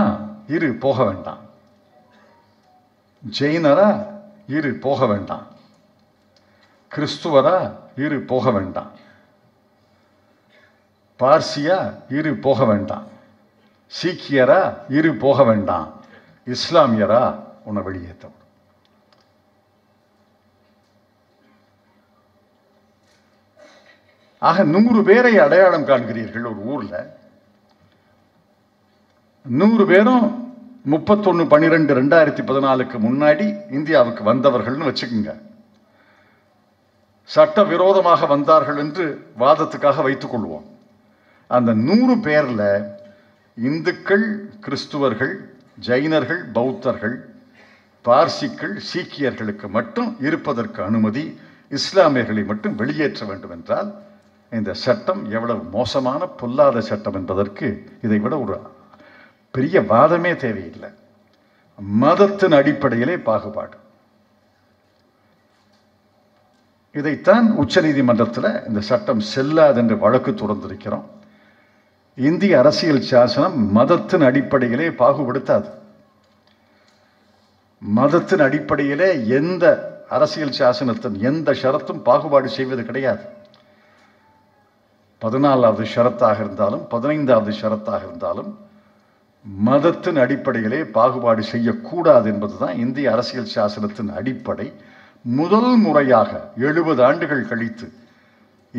இரு, போக வேண்டாம். ஜெயினரா இரு, போக வேண்டாம். கிறிஸ்துவரா இரு, போக வேண்டாம். பார்சியா இரு, போக வேண்டாம். சீக்கியரா இரு, போக வேண்டாம். இஸ்லாமியரா உன்னை வெளியேற்ற. ஆக நூறு பேரை அடையாளம் காண்கிறீர்கள் ஒரு ஊரில். நூறு பேரும் முப்பத்தொன்று பன்னிரெண்டு ரெண்டாயிரத்தி பதினாலுக்கு முன்னாடி இந்தியாவுக்கு வந்தவர்கள்னு வச்சுக்கோங்க. சட்டவிரோதமாக வந்தார்கள் என்று வாதத்துக்காக வைத்துக் கொள்வோம். அந்த நூறு பேரில் இந்துக்கள், கிறிஸ்துவர்கள், ஜைனர்கள், பௌத்தர்கள், பார்சிக்கள், சீக்கியர்களுக்கு மட்டும் இருப்பதற்கு அனுமதி, இஸ்லாமியர்களை மட்டும் வெளியேற்ற வேண்டும் என்றால் இந்த சட்டம் எவ்வளவு மோசமான பொல்லாத சட்டம் என்பதற்கு இதை விட ஒரு பெரிய வாதமே தேவையில்லை. மதத்தின் அடிப்படையிலே பாகுபாடு. இதைத்தான் உச்சநீதிமன்றத்தில் இந்த சட்டம் செல்லாது என்று வழக்கு தொடர்ந்திருக்கிறோம். இந்திய அரசியல் சாசனம் மதத்தின் அடிப்படையிலே பாகுபடுத்தாது. மதத்தின் அடிப்படையிலே எந்த அரசியல் சாசனத்தின் எந்த ஷரத்தும் பாகுபாடு செய்வது கிடையாது. பதினாலாவது ஷரத்தாக இருந்தாலும் பதினைந்தாவது ஷரத்தாக இருந்தாலும் மதத்தின் அடிப்படையிலே பாகுபாடு செய்யக்கூடாது என்பதுதான் இந்திய அரசியல் சாசனத்தின் அடிப்படை. முதல் முறையாக எழுபது ஆண்டுகள் கழித்து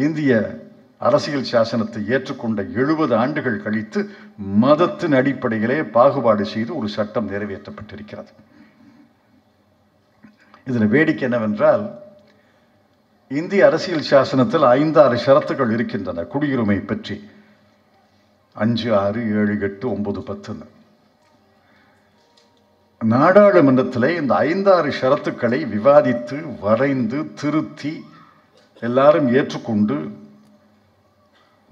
இந்திய அரசியல் சாசனத்தை ஏற்றுக்கொண்ட எழுபது ஆண்டுகள் கழித்து மதத்தின் அடிப்படையிலே பாகுபாடு செய்து ஒரு சட்டம் நிறைவேற்றப்பட்டிருக்கிறது. இதில் வேடிக்கை என்னவென்றால், இந்திய அரசியல் சாசனத்தில் ஐந்தாறு ஷரத்துக்கள் இருக்கின்றன குடியுரிமை பற்றி. அஞ்சு, ஆறு, ஏழு, எட்டு, ஒன்பது, பத்துன்னு. நாடாளுமன்றத்தில் இந்த ஐந்தாறு ஷரத்துக்களை விவாதித்து வரைந்து திருத்தி எல்லாரும் ஏற்றுக்கொண்டு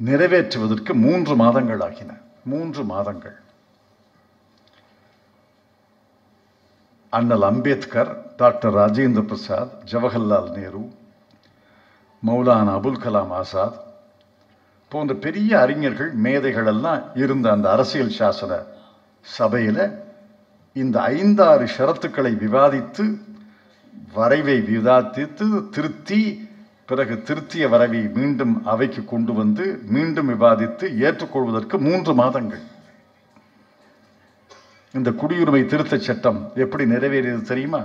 நிறைவேற்றுவதற்கு மூன்று மாதங்கள் ஆகின. மூன்று மாதங்கள். அண்ணல் அம்பேத்கர், டாக்டர் ராஜேந்திர பிரசாத், ஜவஹர்லால் நேரு, மௌலானா அபுல் கலாம் ஆசாத் போன்ற பெரிய அறிஞர்கள், மேதைகள் எல்லாம் இருந்த அந்த அரசியல் சாசன சபையில் இந்த ஐந்தாறு ஷரத்துக்களை விவாதித்து வரைவை விவாதித்து திருத்தி, பிறகு திருத்திய வரைவை மீண்டும் அவைக்கு கொண்டு வந்து மீண்டும் விவாதித்து ஏற்றுக்கொள்வதற்கு மூன்று மாதங்கள். இந்த குடியுரிமை திருத்தச் சட்டம் எப்படி நிறைவேறியது தெரியுமா?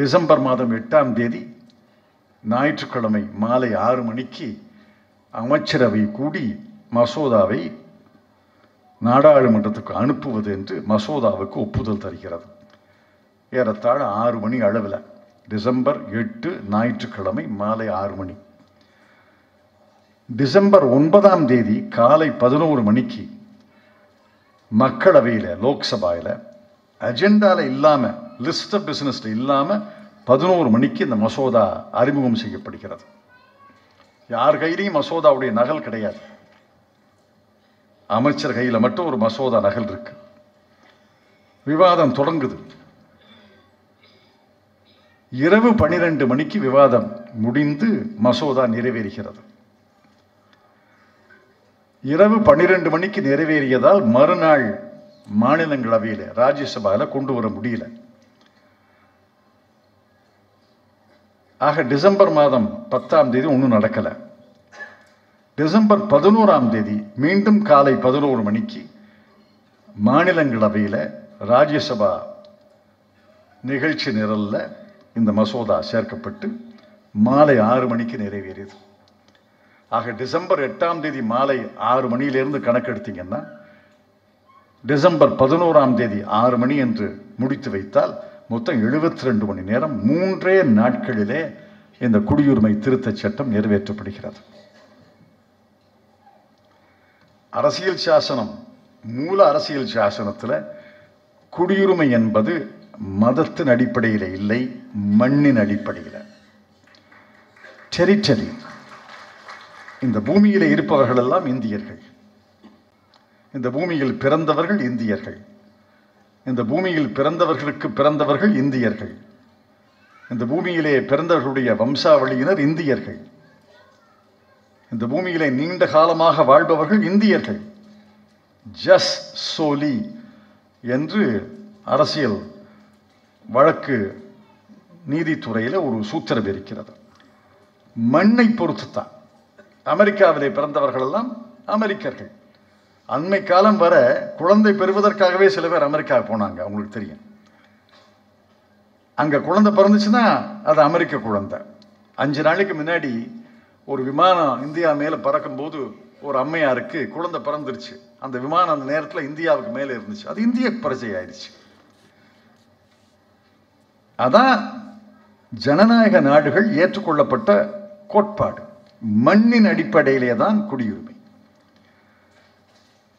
டிசம்பர் மாதம் எட்டாம் தேதி ஞாயிற்றுக்கிழமை மாலை ஆறு மணிக்கு அமைச்சரவை கூடி மசோதாவை நாடாளுமன்றத்துக்கு அனுப்புவது என்று மசோதாவுக்கு ஒப்புதல் தருகிறது. ஏறத்தாழ ஆறு மணி அளவில் டிசம்பர் எட்டு ஞாயிற்றுக்கிழமை மாலை ஆறு மணி டிசம்பர் ஒன்பதாம் தேதி காலை பதினோரு மணிக்கு மக்களவையில் லோக்சபாவில் அஜெண்டாவில் இல்லாமல் லிஸ்ட் ஆஃப் பிஸ்னஸில் இல்லாமல் பதினோரு மணிக்கு இந்த மசோதா அறிமுகம் செய்யப்படுகிறது. யார் கையிலையும் மசோதாவுடைய நகல் கிடையாது. அமைச்சர் கையில் மட்டும் ஒரு மசோதா நகல் இருக்கு. விவாதம் தொடங்குது. இரவு பனிரெண்டு மணிக்கு விவாதம் முடிந்து மசோதா நிறைவேறுகிறது. இரவு பன்னிரெண்டு மணிக்கு நிறைவேறியதால் மறுநாள் மாநிலங்களவையில் ராஜ்யசபாவில் கொண்டு வர முடியல. ஆக டிசம்பர் மாதம் பத்தாம் தேதி ஒன்றும் நடக்கலை. டிசம்பர் பதினோராம் தேதி மீண்டும் காலை பதினோரு மணிக்கு மாநிலங்களவையில் ராஜ்யசபா நிகழ்ச்சி நிரலில் இந்த மசோதா சேர்க்கப்பட்டு மாலை ஆறு மணிக்கு நிறைவேறியது. ஆக டிசம்பர் எட்டாம் தேதி மாலை ஆறு மணியிலிருந்து கணக்கெடுத்தீங்கன்னா டிசம்பர் பதினோராம் தேதி ஆறு மணி என்று முடித்து வைத்தால் மொத்தம் எழுபத்தி ரெண்டு மணி நேரம் மூன்றே நாட்களிலே இந்த குடியுரிமை திருத்தச் சட்டம் நிறைவேற்றப்படுகிறது. அரசியல் சாசனம் மூல அரசியல் சாசனத்தில் குடியுரிமை என்பது மதத்தின் அடிப்படையில் இல்லை, மண்ணின் அடிப்படையில். டெரிட்டரி, இந்த பூமியில் இருப்பவர்கள் எல்லாம் இந்தியர்கள், இந்த பூமியில் பிறந்தவர்கள் இந்தியர்கள், இந்த பூமியில் பிறந்தவர்களுக்கு பிறந்தவர்கள் இந்தியர்கள், இந்த பூமியிலே பிறந்தவர்களுடைய வம்சாவளியினர் இந்தியர்கள், இந்த பூமியிலே நீண்ட காலமாக வாழ்பவர்கள் இந்தியர்கள். ஜஸ் சோலி என்று அரசியல் வழக்கு நீதித்துறையில் ஒரு சூத்திரம் இருக்கிறது. மண்ணை பொறுத்துத்தான் அமெரிக்காவிலே பிறந்தவர்கள் எல்லாம் அமெரிக்கர்கள். அண்மை காலம் வர குழந்தை பெறுவதற்காகவே சில பேர் அமெரிக்கா போனாங்க, அவங்களுக்கு தெரியும். அங்கே குழந்தை பிறந்துச்சுன்னா அது அமெரிக்க குழந்தை. அஞ்சு நாளைக்கு முன்னாடி ஒரு விமானம் இந்தியா மேலே பறக்கும்போது ஒரு அம்மையாருக்கு குழந்தை பிறந்துருச்சு. அந்த விமானம் அந்த நேரத்தில் இந்தியாவுக்கு மேலே இருந்துச்சு. அது இந்திய பரிசை ஆயிடுச்சு. அதான் ஜனநாயக நாடுகள் ஏற்றுக்கொள்ளப்பட்ட கோட்பாடு. மண்ணின் அடிப்படையிலே தான் குடியுரிமை.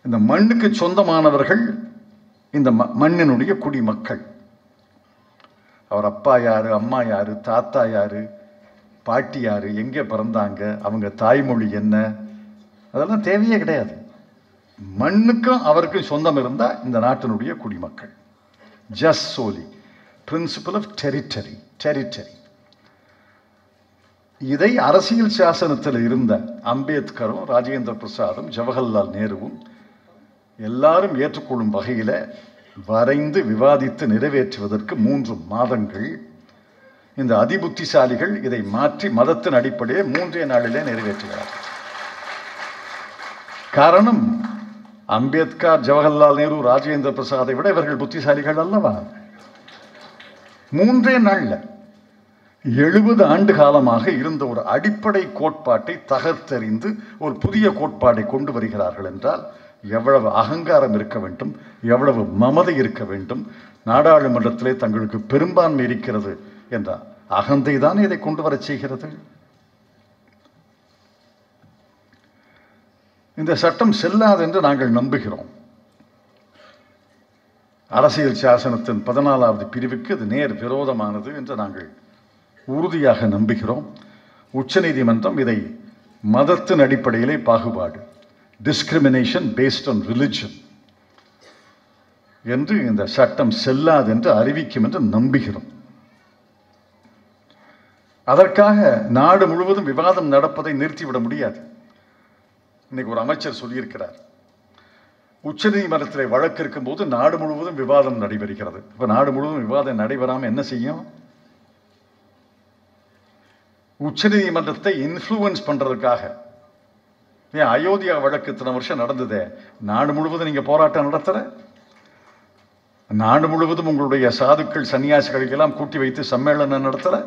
இந்த மண்ணுக்கு சொந்தமானவர்கள் இந்த மண்ணினுடைய குடிமக்கள். அவர் அப்பா யாரு, அம்மா யாரு, தாத்தா யாரு, பாட்டி யாரு, எங்கே பிறந்தாங்க, அவங்க தாய்மொழி என்ன, அதெல்லாம் தேவையே கிடையாது. மண்ணுக்கும் அவருக்கும் சொந்தம் இருந்தால் இந்த நாட்டினுடைய குடிமக்கள். Just Solih principle of territory. Territory இதை அரசியல் சாசனத்தில் இருந்த அம்பேத்கரும் ராஜேந்திர பிரசாதும் ஜவஹர்லால் நேருவும் எல்லாரும் ஏற்றுக்கொள்ளும் வகையில் வரைந்து விவாதித்து நிறைவேற்றுவதற்கு மூன்று மாதங்கள். இந்த அதிபுத்திசாலிகள் இதை மாற்றி மதத்தின் அடிப்படையே மூன்றே நாளிலே நிறைவேற்றுகிறார்கள். காரணம், அம்பேத்கர், ஜவஹர்லால் நேரு, ராஜேந்திர பிரசாதை விட இவர்கள் புத்திசாலிகள் அல்லவா? மூன்றே நாளில் எழுபது ஆண்டு காலமாக இருந்த ஒரு அடிப்படை கோட்பாட்டை தகர்த்தெறிந்து ஒரு புதிய கோட்பாட்டை கொண்டு வருகிறார்கள் என்றால் எவ்வளவு அகங்காரம் இருக்க வேண்டும், எவ்வளவு மமதை இருக்க வேண்டும். நாடாளுமன்றத்திலே தங்களுக்கு பெரும்பான்மை இருக்கிறது என்ற அகந்தை தான் இதை கொண்டு வர செய்கிறது. இந்த சட்டம் செல்லாது என்று நாங்கள் நம்புகிறோம். அரசியல் சாசனத்தின் பதினாலாவது பிரிவுக்கு இது நேர் விரோதமானது என்று நாங்கள் உறுதியாக நம்புகிறோம். உச்சநீதிமன்றம் இதை மதத்தின் அடிப்படையிலே பாகுபாடு, டிஸ்கிரிமினேஷன் பேஸ்ட் ஆன் ரிலிஜன் என்று இந்த சட்டம் செல்லாது என்று அறிவிக்கும் என்று நம்புகிறோம். அதற்காக நாடு முழுவதும் விவாதம் நடப்பதை நிறுத்திவிட முடியாது. இன்னைக்கு ஒரு அமைச்சர் சொல்லியிருக்கிறார், உச்சநீதிமன்றத்தில் வழக்கு இருக்கும்போது நாடு முழுவதும் விவாதம் நடைபெறுகிறது. இப்போ நாடு முழுவதும் விவாதம் நடைபெறாமல் என்ன செய்யும்? உச்சநீதிமன்றத்தை இன்ஃப்ளூயன்ஸ் பண்ணுறதுக்காக. ஏன் அயோத்தியா வழக்கு இத்தனை வருஷம் நடந்ததே, நாடு முழுவதும் நீங்கள் போராட்டம் நடத்துகிற, நாடு முழுவதும் உங்களுடைய சாதுக்கள் சன்னியாசிகளுக்கெல்லாம் கூட்டி வைத்து சம்மேளனம் நடத்துகிற,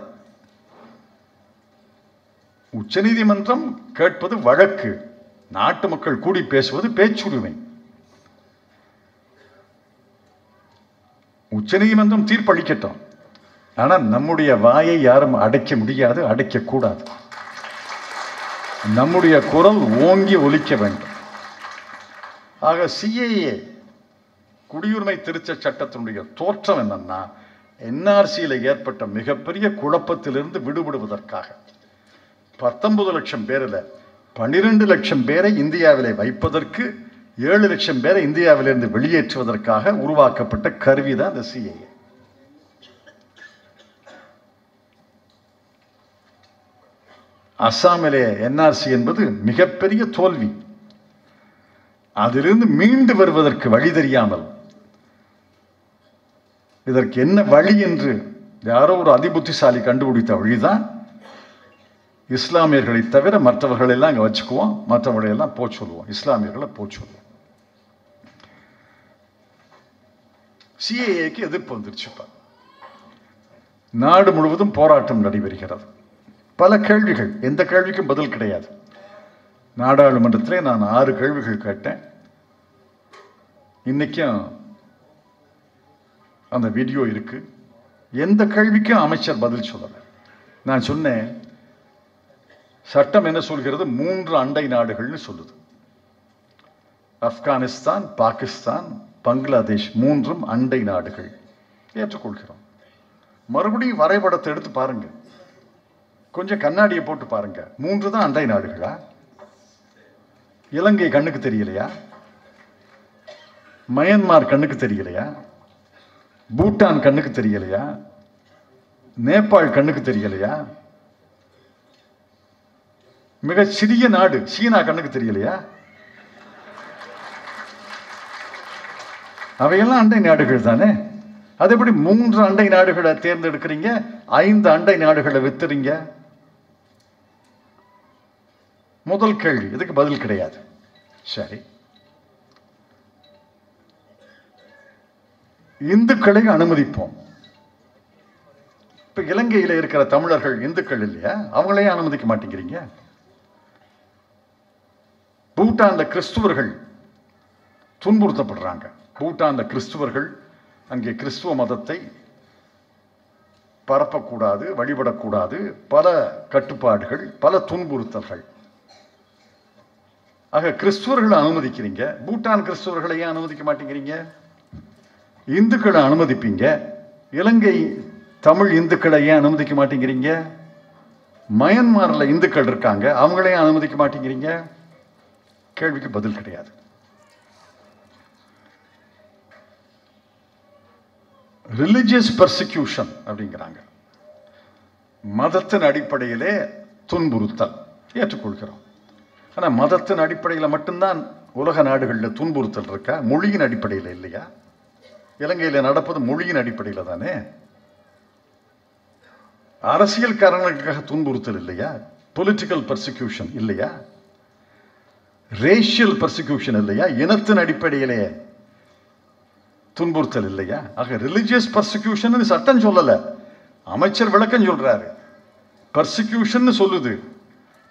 உச்சநீதிமன்றம் கேட்பது வழக்கு, நாட்டு மக்கள் கூடி பேசுவது பேச்சுரிமை. உச்சநீதிமன்றம் தீர்ப்பளிக்கட்டும், ஆனால் நம்முடைய வாயை யாரும் அடைக்க முடியாது, அடைக்கக்கூடாது. நம்முடைய குரல் ஓங்கி ஒலிக்க வேண்டும். ஆக சிஏஏ குடியுரிமை திருத்தச் சட்டத்தினுடைய தோற்றம் என்னன்னா, என்ஆர்சியில் ஏற்பட்ட மிகப்பெரிய குழப்பத்திலிருந்து விடுபடுவதற்காக பத்தொன்பது லட்சம் பேரில் பன்னிரெண்டு லட்சம் பேரை இந்தியாவிலே வைப்பதற்கு, ஏழு லட்சம் பேரை இந்தியாவிலிருந்து வெளியேற்றுவதற்காக உருவாக்கப்பட்ட கருவி தான் இந்த சிஏஏ. அஸ்ஸாமிலே என்ஆர்சி என்பது மிகப்பெரிய தோல்வி. அதிலிருந்து மீண்டு வருவதற்கு வழி தெரியாமல், இதற்கு என்ன வழி என்று யாரோ ஒரு அதிபுத்திசாலி கண்டுபிடித்த வழிதான் இஸ்லாமியர்களை தவிர மற்றவர்களெல்லாம் அங்கே வச்சுக்குவோம், மற்றவர்களையெல்லாம் போய் சொல்லுவோம், இஸ்லாமியர்களை போய் சொல்லுவோம். சிஏஏக்கு எதிர்ப்பு வந்துருச்சுப்பா. நாடு முழுவதும் போராட்டம் நடைபெறுகிறது. பல கேள்விகள், எந்த கேள்விக்கும் பதில் கிடையாது. நாடாளுமன்றத்திலே நான் ஆறு கேள்விகள் கேட்டேன். இன்றைக்கும் அந்த வீடியோ இருக்குது. எந்த கேள்விக்கும் அமைச்சர் பதில் சொல்லலை. நான் சொன்னேன், சட்டம் என்ன சொல்கிறது? மூன்று அண்டை நாடுகள்னு சொல்லுது. ஆப்கானிஸ்தான், பாகிஸ்தான், பங்களாதேஷ் மூன்றும் அண்டை நாடுகள், ஏற்றுக்கொள்கிறோம். மறுபடியும் வரைபடத்தை எடுத்து பாருங்கள், கொஞ்சம் கண்ணாடியை போட்டு பாருங்கள். மூன்று தான் அண்டை நாடுகளா? இலங்கை கண்ணுக்கு தெரியலையா? மயன்மார் கண்ணுக்கு தெரியலையா? பூட்டான் கண்ணுக்கு தெரியலையா? நேபாள் கண்ணுக்கு தெரியலையா? மிக சிறிய நாடு சீனா கண்ணுக்கு தெரியலையா? அவையெல்லாம் அண்டை நாடுகள் தானே. அது எப்படி மூன்று அண்டை நாடுகளை தேர்ந்தெடுக்கிறீங்க, ஐந்து அண்டை நாடுகளை வித்துறீங்க? முதல் கேள்வி, இதுக்கு பதில் கிடையாது. சரி, இந்துக்களை அனுமதிப்போம். இப்போ இலங்கையில் இருக்கிற தமிழர்கள் இந்துக்கள் இல்லையா? அவங்களையும் அனுமதிக்க மாட்டேங்கிறீங்க. பூட்டானில் கிறிஸ்துவர்கள் துன்புறுத்தப்படுறாங்க. பூட்டானில் கிறிஸ்துவர்கள் அங்கே கிறிஸ்துவ மதத்தை பரப்பக்கூடாது, வழிபடக்கூடாது, பல கட்டுப்பாடுகள், பல துன்புறுத்தல்கள். ஆக கிறிஸ்துவர்களை அனுமதிக்கிறீங்க, பூட்டான் கிறிஸ்துவர்களை ஏன் அனுமதிக்க மாட்டேங்கிறீங்க? இந்துக்களை அனுமதிப்பீங்க, இலங்கை தமிழ் இந்துக்களை ஏன் அனுமதிக்க மாட்டேங்கிறீங்க? மயன்மாரில் இந்துக்கள் இருக்காங்க, அவங்களையும் அனுமதிக்க மாட்டேங்கிறீங்க? கேள்விக்கு பதில் கிடையாது. ரிலிஜியஸ் பர்சிக்யூஷன் அப்படிங்கிறாங்க, மதத்தின் அடிப்படையிலே துன்புறுத்தல், ஏற்றுக்கொள்கிறோம். ஆனால் மதத்தின் அடிப்படையில் மட்டும்தான் உலக நாடுகளில் துன்புறுத்தல் இருக்கா? மொழியின் அடிப்படையில் இல்லையா? இலங்கையில் நடப்பது மொழியின் அடிப்படையில் தானே. அரசியல் காரணங்களுக்காக துன்புறுத்தல் இல்லையா? பொலிட்டிக்கல் பர்சிக்யூஷன் இல்லையா? ரேஷியல் பர்சிக்யூஷன் இல்லையா? இனத்தின் அடிப்படையிலே துன்புறுத்தல் இல்லையா? ஆக ரிலிஜியஸ் பர்சிக்யூஷன் சட்டம் சொல்லலை, அமைச்சர் விளக்கம் சொல்றாரு. பர்சிக்யூஷன் சொல்லுது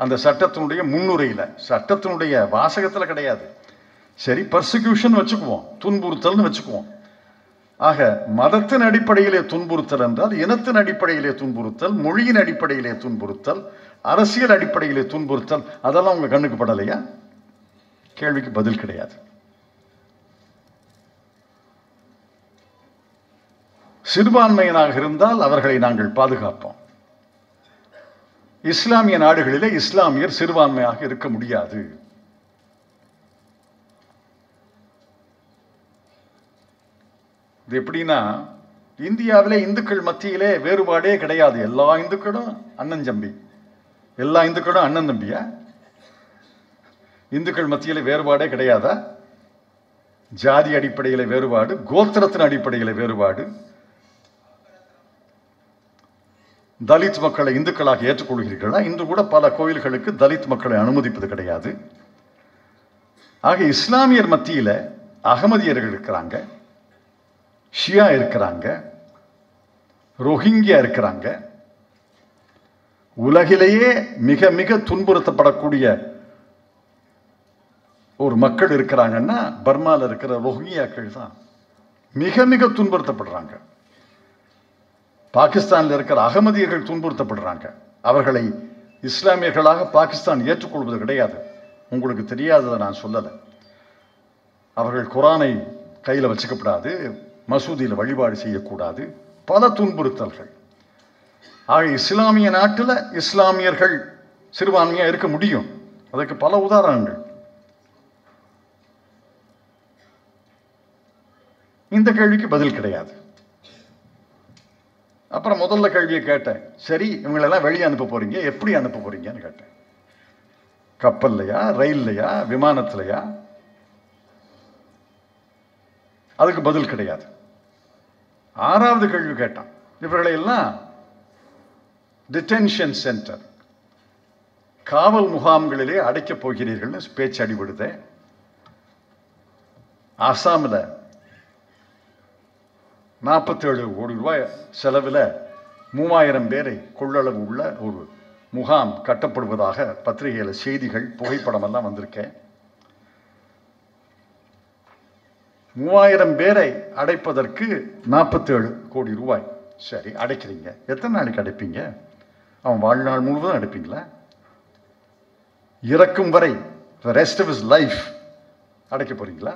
அந்த சட்டத்தினுடைய முன்னுரையில், சட்டத்தினுடைய வாசகத்தில் கிடையாது. சரி, பர்சிக்யூஷன் வச்சுக்குவோம், துன்புறுத்தல்னு வச்சுக்குவோம். ஆக மதத்தின் அடிப்படையிலே துன்புறுத்தல் என்றால் இனத்தின் அடிப்படையிலே துன்புறுத்தல், மொழியின் அடிப்படையிலே துன்புறுத்தல், அரசியல் அடிப்படையிலே துன்புறுத்தல், அதெல்லாம் உங்கள் கண்ணுக்கு படலையா? கேள்விக்கு பதில் கிடையாது. சிறுபான்மையினாக இருந்தால் அவர்களை நாங்கள் பாதுகாப்போம். இஸ்லாமிய நாடுகளிலே இஸ்லாமியர் சிறுபான்மையாக இருக்க முடியாது. இது எப்படின்னா, இந்தியாவிலே இந்துக்கள் மத்தியிலே வேறுபாடே கிடையாது. எல்லா இந்துக்களும் அண்ணன் தம்பி, எல்லா இந்துக்களும் அண்ணன் தம்பியா? இந்துக்கள் மத்தியில் வேறுபாடே கிடையாதா? ஜாதி அடிப்படையில் வேறுபாடு, கோத்திரத்தின் அடிப்படையில் வேறுபாடு. தலித் மக்களை இந்துக்களாக ஏற்றுக்கொள்கிறீர்களா? இன்று கூட பல கோயில்களுக்கு தலித் மக்களை அனுமதிப்பது கிடையாது. ஆக இஸ்லாமியர் மத்தியில் அகமதியர்கள் இருக்கிறாங்க, ஷியா இருக்கிறாங்க, ரோஹிங்கியா இருக்கிறாங்க, உலகிலேயே மிக மிக துன்புறுத்தப்படக்கூடிய ஒரு மக்கள் இருக்கிறாங்கன்னா பர்மாவில் இருக்கிற ரோஹிங்கியாக்கள் தான் மிக மிக துன்புறுத்தப்படுறாங்க. பாகிஸ்தானில் இருக்கிற அகமதியர்கள் துன்புறுத்தப்படுறாங்க. அவர்களை இஸ்லாமியர்களாக பாகிஸ்தான் ஏற்றுக்கொள்வது கிடையாது. உங்களுக்கு தெரியாததை நான் சொல்லலை. அவர்கள் குரானை கையில் வச்சுக்கப்படாது, மசூதியில் வழிபாடு செய்யக்கூடாது, பல துன்புறுத்தல்கள். ஆக இஸ்லாமிய நாட்டில் இஸ்லாமியர்கள் சிறுபான்மையாக இருக்க முடியும். அதற்கு பல உதாரணங்கள். இந்த கேள்விக்கு பதில் கிடையாது. அப்புறம் முதல்ல கேள்வியை கேட்டேன், சரி இவங்களெல்லாம் வெளியே அனுப்ப போகிறீங்க, எப்படி அனுப்ப போகிறீங்கன்னு கேட்டேன். கப்பல்லையா, ரயில்லையா, விமானத்திலையா? அதுக்கு பதில் கிடையாது. ஆறாவது கேள்வி கேட்டான், இவர்களையெல்லாம் டிடென்ஷன் சென்டர், காவல் முகாம்களிலே அடைக்கப் போகிறீர்கள்னு பேச்சு அடிபடுது. அசாமில் நாற்பத்தேழு கோடி ரூபாய் செலவில் மூவாயிரம் பேரை கொள்ளளவு உள்ள ஒரு முகாம் கட்டப்படுவதாக பத்திரிகையில் செய்திகள் புகைப்படமெல்லாம் வந்திருக்கேன். மூவாயிரம் பேரை அடைப்பதற்கு நாற்பத்தேழு கோடி ரூபாய். சரி, அடைக்கிறீங்க. எத்தனை நாளைக்கு அடைப்பீங்க? அவன் வாழ்நாள் முழுவதும் அடைப்பீங்களா? இறக்கும் வரை ரெஸ்ட் ஆஃப் இஸ் லைஃப் அடைக்க போகிறீங்களா?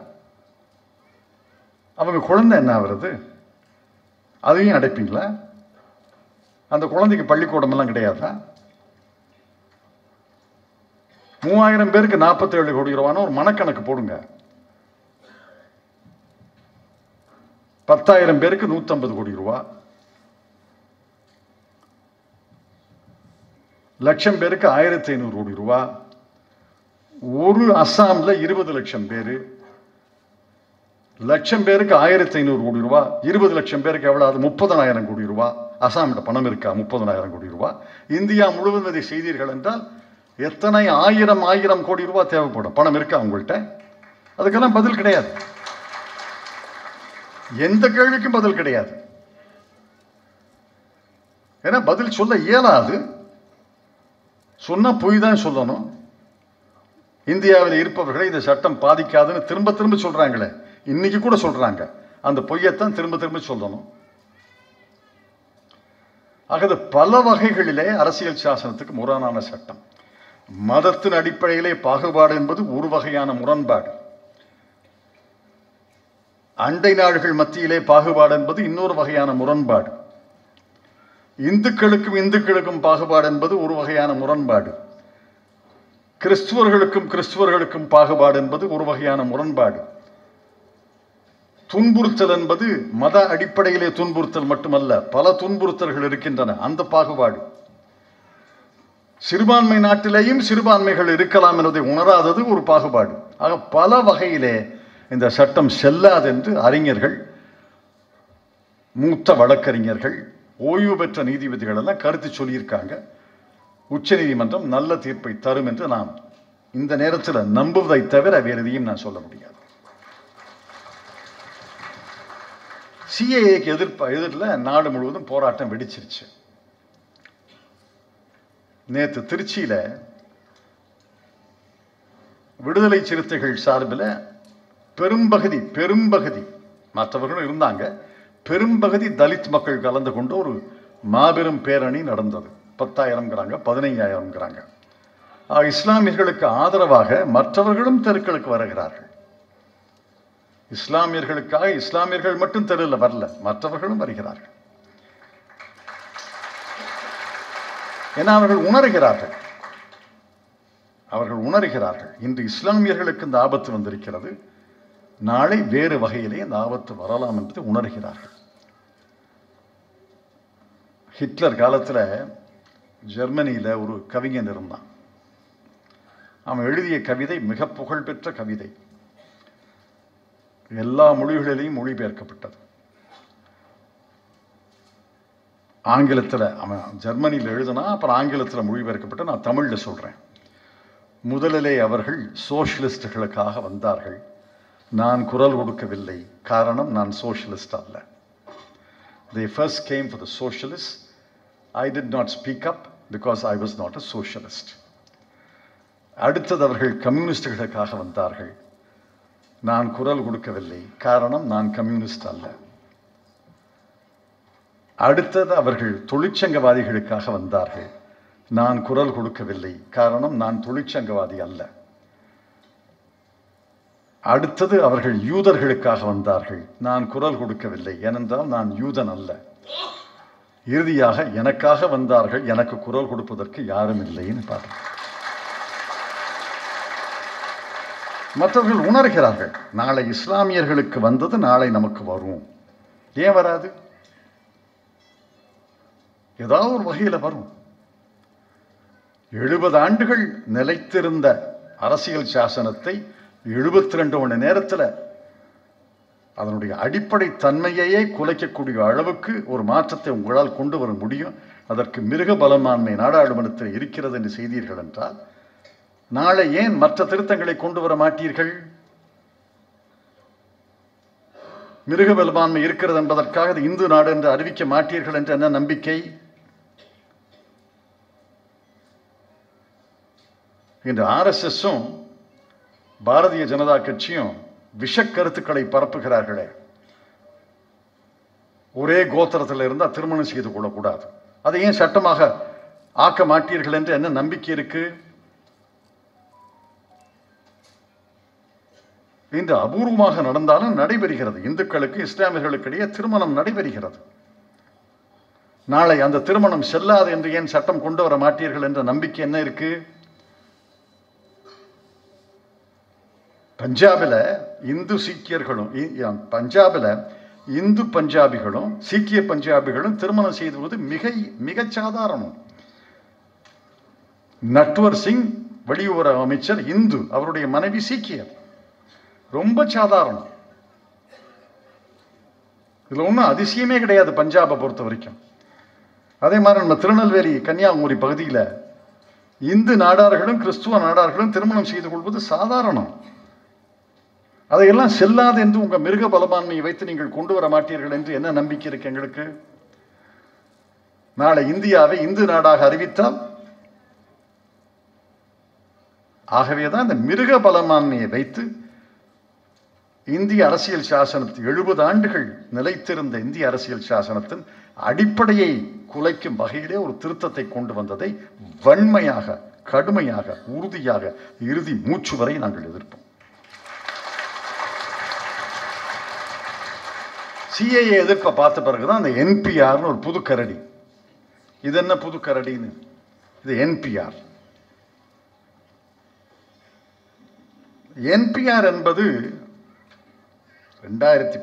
அவங்க குழந்தை என்ன ஆகுறது, அதையும் அடைப்பீங்களா? அந்த குழந்தைக்கு பள்ளிக்கூடமெல்லாம் கிடையாதா? மூவாயிரம் பேருக்கு நாற்பத்தேழு கோடி ரூபான்னு ஒரு மனக்கணக்கு போடுங்க. பத்தாயிரம் பேருக்கு நூற்றம்பது கோடி ரூபா, லட்சம் பேருக்கு ஆயிரத்தி ஐநூறு கோடி ரூபா, ஒரு அஸ்ஸாமில் இருபது லட்சம் பேர், லட்சம் பேருக்கு ஆயிரத்தி ஐநூறு கோடி ரூபா, இருபது லட்சம் பேருக்கு எவ்வளோ அது? முப்பதனாயிரம் கோடி ரூபா. அஸ்ஸாமிட்ட பணம் இருக்கா? முப்பதனாயிரம் கோடி ரூபா. இந்தியா முழுவதும் அதை செய்தீர்கள் என்றால் எத்தனை ஆயிரம் ஆயிரம் கோடி ரூபா தேவைப்படும். பணம் இருக்கா உங்கள்கிட்ட? அதுக்கெல்லாம் பதில் கிடையாது. எந்த கேள்விக்கும் பதில் கிடையாது. ஏன்னா பதில் சொல்ல இயலாது. சொன்னால் பொய் தான் சொல்லணும். இந்தியாவில் இருப்பவர்களை இந்த சட்டம் பாதிக்காதுன்னு திரும்ப திரும்ப சொல்கிறாங்களே, இன்றைக்கி கூட சொல்கிறாங்க. அந்த பொய்யைத்தான் திரும்ப திரும்ப சொல்லணும். ஆக பல வகைகளிலே அரசியல் சாசனத்துக்கு முரணான சட்டம். மதத்தின் அடிப்படையிலே பாகுபாடு என்பது ஒரு வகையான முரண்பாடு. அண்டை நாடுகள் மத்தியிலே பாகுபாடு என்பது இன்னொரு வகையான முரண்பாடு. இந்துக்களுக்கும் இந்துக்களுக்கும் பாகுபாடு என்பது ஒரு வகையான முரண்பாடு. கிறிஸ்துவர்களுக்கும் கிறிஸ்துவர்களுக்கும் பாகுபாடு என்பது ஒரு வகையான முரண்பாடு. துன்புறுத்தல் என்பது மத அடிப்படையிலே துன்புறுத்தல் மட்டுமல்ல, பல துன்புறுத்தல்கள் இருக்கின்றன. அந்த பாகுபாடு சிறுபான்மை நாட்டிலேயும் சிறுபான்மைகள் இருக்கலாம் என்பதை உணராதது ஒரு பாகுபாடு. ஆக பல வகையிலே இந்த சட்டம் செல்லாது என்று அறிஞர்கள், மூத்த வழக்கறிஞர்கள், ஓய்வு பெற்ற நீதிபதிகள் எல்லாம் கருத்து சொல்லியிருக்காங்க. உச்ச நீதிமன்றம் நல்ல தீர்ப்பை தரும் என்று நாம் இந்த நேரத்தில் நம்புவதை தவிர வேறு எதையும் நான் சொல்ல முடியாது. சிஏஏக்கு எதிர்ப்ப எதிரில் நாடு முழுவதும் போராட்டம் வெடிச்சிருச்சு. நேற்று திருச்சியில் விடுதலை சிறுத்தைகள் சார்பில் பெரும்பகுதி பெரும்பகுதி மற்றவர்களும் இருந்தாங்க, பெரும்பகுதி தலித் மக்கள் கலந்து கொண்டு ஒரு மாபெரும் பேரணி நடந்தது. பத்தாயிரம்ங்கிறாங்க, பதினைஞ்சாயிரம்ங்கிறாங்க. இஸ்லாமியர்களுக்கு ஆதரவாக மற்றவர்களும் தெருக்களுக்கு வருகிறார்கள். இஸ்லாமியர்களுக்காக இஸ்லாமியர்கள் மட்டும் தெருவில் வரல, மற்றவர்களும் வருகிறார்கள். ஏன்னா அவர்கள் உணர்கிறார்கள் அவர்கள் உணர்கிறார்கள் இன்று இஸ்லாமியர்களுக்கு இந்த ஆபத்து வந்திருக்கிறது, நாளை வேறு வகையிலே இந்த ஆபத்து வரலாம் என்பதை உணர்கிறார்கள். ஹிட்லர் காலத்தில் ஜெர்மனியில் ஒரு கவிஞன் இருந்தான். அவன் எழுதிய கவிதை மிக புகழ்பெற்ற கவிதை, எல்லா மொழிகளிலேயும் மொழிபெயர்க்கப்பட்டது. ஆங்கிலத்தில் அவன் ஜெர்மனியில் எழுதுனா, அப்புறம் ஆங்கிலத்தில் மொழிபெயர்க்கப்பட்ட, நான் தமிழில் சொல்கிறேன். முதலிலே அவர்கள் சோஷியலிஸ்டுகளுக்காக வந்தார்கள், நான் குரல் கொடுக்கவில்லை, காரணம் நான் சோஷியலிஸ்ட் அல்ல. They first came for the socialists. I did not speak up. because I was not a socialist. அடுத்தது அவர்கள் கம்யூனிஸ்டுகளுக்காக வந்தார்கள். நான் குரல் கொடுக்கவில்லை, காரணம் நான் கம்யூனிஸ்ட் அல்ல. அடுத்தது அவர்கள் தொழிற்சங்கவாதிகளுக்காக வந்தார்கள். நான் குரல் கொடுக்கவில்லை, காரணம் நான் தொழிற்சங்கவாதி அல்ல. அடுத்தது அவர்கள் யூதர்களுக்காக வந்தார்கள். நான் குரல் கொடுக்கவில்லை, ஏனென்றால் நான் யூதன் அல்ல. இறுதியாக எனக்காக வந்தார்கள், எனக்கு குரல் கொடுப்பதற்கு யாரும் இல்லைன்னு பார்த்தேன். மற்றவர்கள் உணர்கிறார்கள், நாளை இஸ்லாமியர்களுக்கு வந்தது நாளை நமக்கு வரும். ஏன் வராது? ஏதாவது ஒரு வகையில் வரும். எழுபது ஆண்டுகள் நிலைத்திருந்த அரசியல் சாசனத்தை எழுபத்தி ரெண்டு மணி நேரத்தில் அதனுடைய அடிப்படை தன்மையையே குலைக்கக்கூடிய அளவுக்கு ஒரு மாற்றத்தை உங்களால் கொண்டு வர முடியும். அதற்கு மிருக பலமான்மை நாடாளுமன்றத்தில் இருக்கிறது என்று செய்தீர்கள் என்றால் நாளை ஏன் மற்ற திருத்தங்களை கொண்டு வர மாட்டீர்கள்? மிருக பலமான்மை இருக்கிறது என்பதற்காக இந்து நாடு என்று அறிவிக்க மாட்டீர்கள் என்று என்ன நம்பிக்கை? இன்று ஆர்எஸ்எஸும் பாரதிய ஜனதா கட்சியும் விஷக்கருத்துக்களை பரப்புகிறார்களே, ஒரே கோத்திரத்தில் இருந்தால் திருமணம் செய்து கொள்ளக்கூடாது, அதை ஏன் சட்டமாக ஆக்க மாட்டீர்கள் என்று என்ன நம்பிக்கை இருக்கு? இந்த அபூர்வமாக நடந்தாலும் நடைபெறுகிறது. இந்துக்களுக்கு இஸ்லாமியர்களுக்கிடையே திருமணம் நடைபெறுகிறது. நாளை அந்த திருமணம் செல்லாது என்று ஏன் சட்டம் கொண்டு வர மாட்டீர்கள் என்ற நம்பிக்கை என்ன இருக்கு? பஞ்சாபில் இந்து சீக்கியர்களும் பஞ்சாபில் இந்து பஞ்சாபிகளும் சீக்கிய பஞ்சாபிகளும் திருமணம் செய்துவது மிக மிக சாதாரணம். நட்வர் சிங் வெளியுறவு அமைச்சர் இந்து, அவருடைய மனைவி சீக்கியர். ரொம்ப சாதாரணம். இதில் ஒன்றும் அதிசயமே கிடையாது பஞ்சாபை பொறுத்த வரைக்கும். அதே மாதிரி நம்ம திருநெல்வேலி கன்னியாகுமரி பகுதியில் இந்து நாடார்களும் கிறிஸ்துவ நாடார்களும் திருமணம் செய்து கொள்வது சாதாரணம். அதையெல்லாம் செல்லாது என்று உங்கள் மிருக பலமான்மையை வைத்து நீங்கள் கொண்டு வர மாட்டீர்கள் என்று என்ன நம்பிக்கை இருக்கு எங்களுக்கு? நாளை இந்தியாவை இந்து நாடாக அறிவித்தால், ஆகவே தான் இந்த மிருக பலமான்மையை வைத்து இந்திய அரசியல் சாசனத்தின் எழுபது ஆண்டுகள் நிலைத்திருந்த இந்திய அரசியல் சாசனத்தின் அடிப்படையை குலைக்கும் வகையிலே ஒரு திருத்தத்தை கொண்டு வந்ததை வன்மையாக, கடுமையாக, உறுதியாக, இறுதி மூச்சு வரை நாங்கள் எதிர்ப்போம். சிஏஏ எதிர்ப்பை பார்த்த பிறகுதான் அந்த என்பிஆர்னு ஒரு புது கரடி. இது என்ன புது கரடின்னு? இது என்பிஆர். என்பிஆர் என்பது ரெண்டாயிரத்தி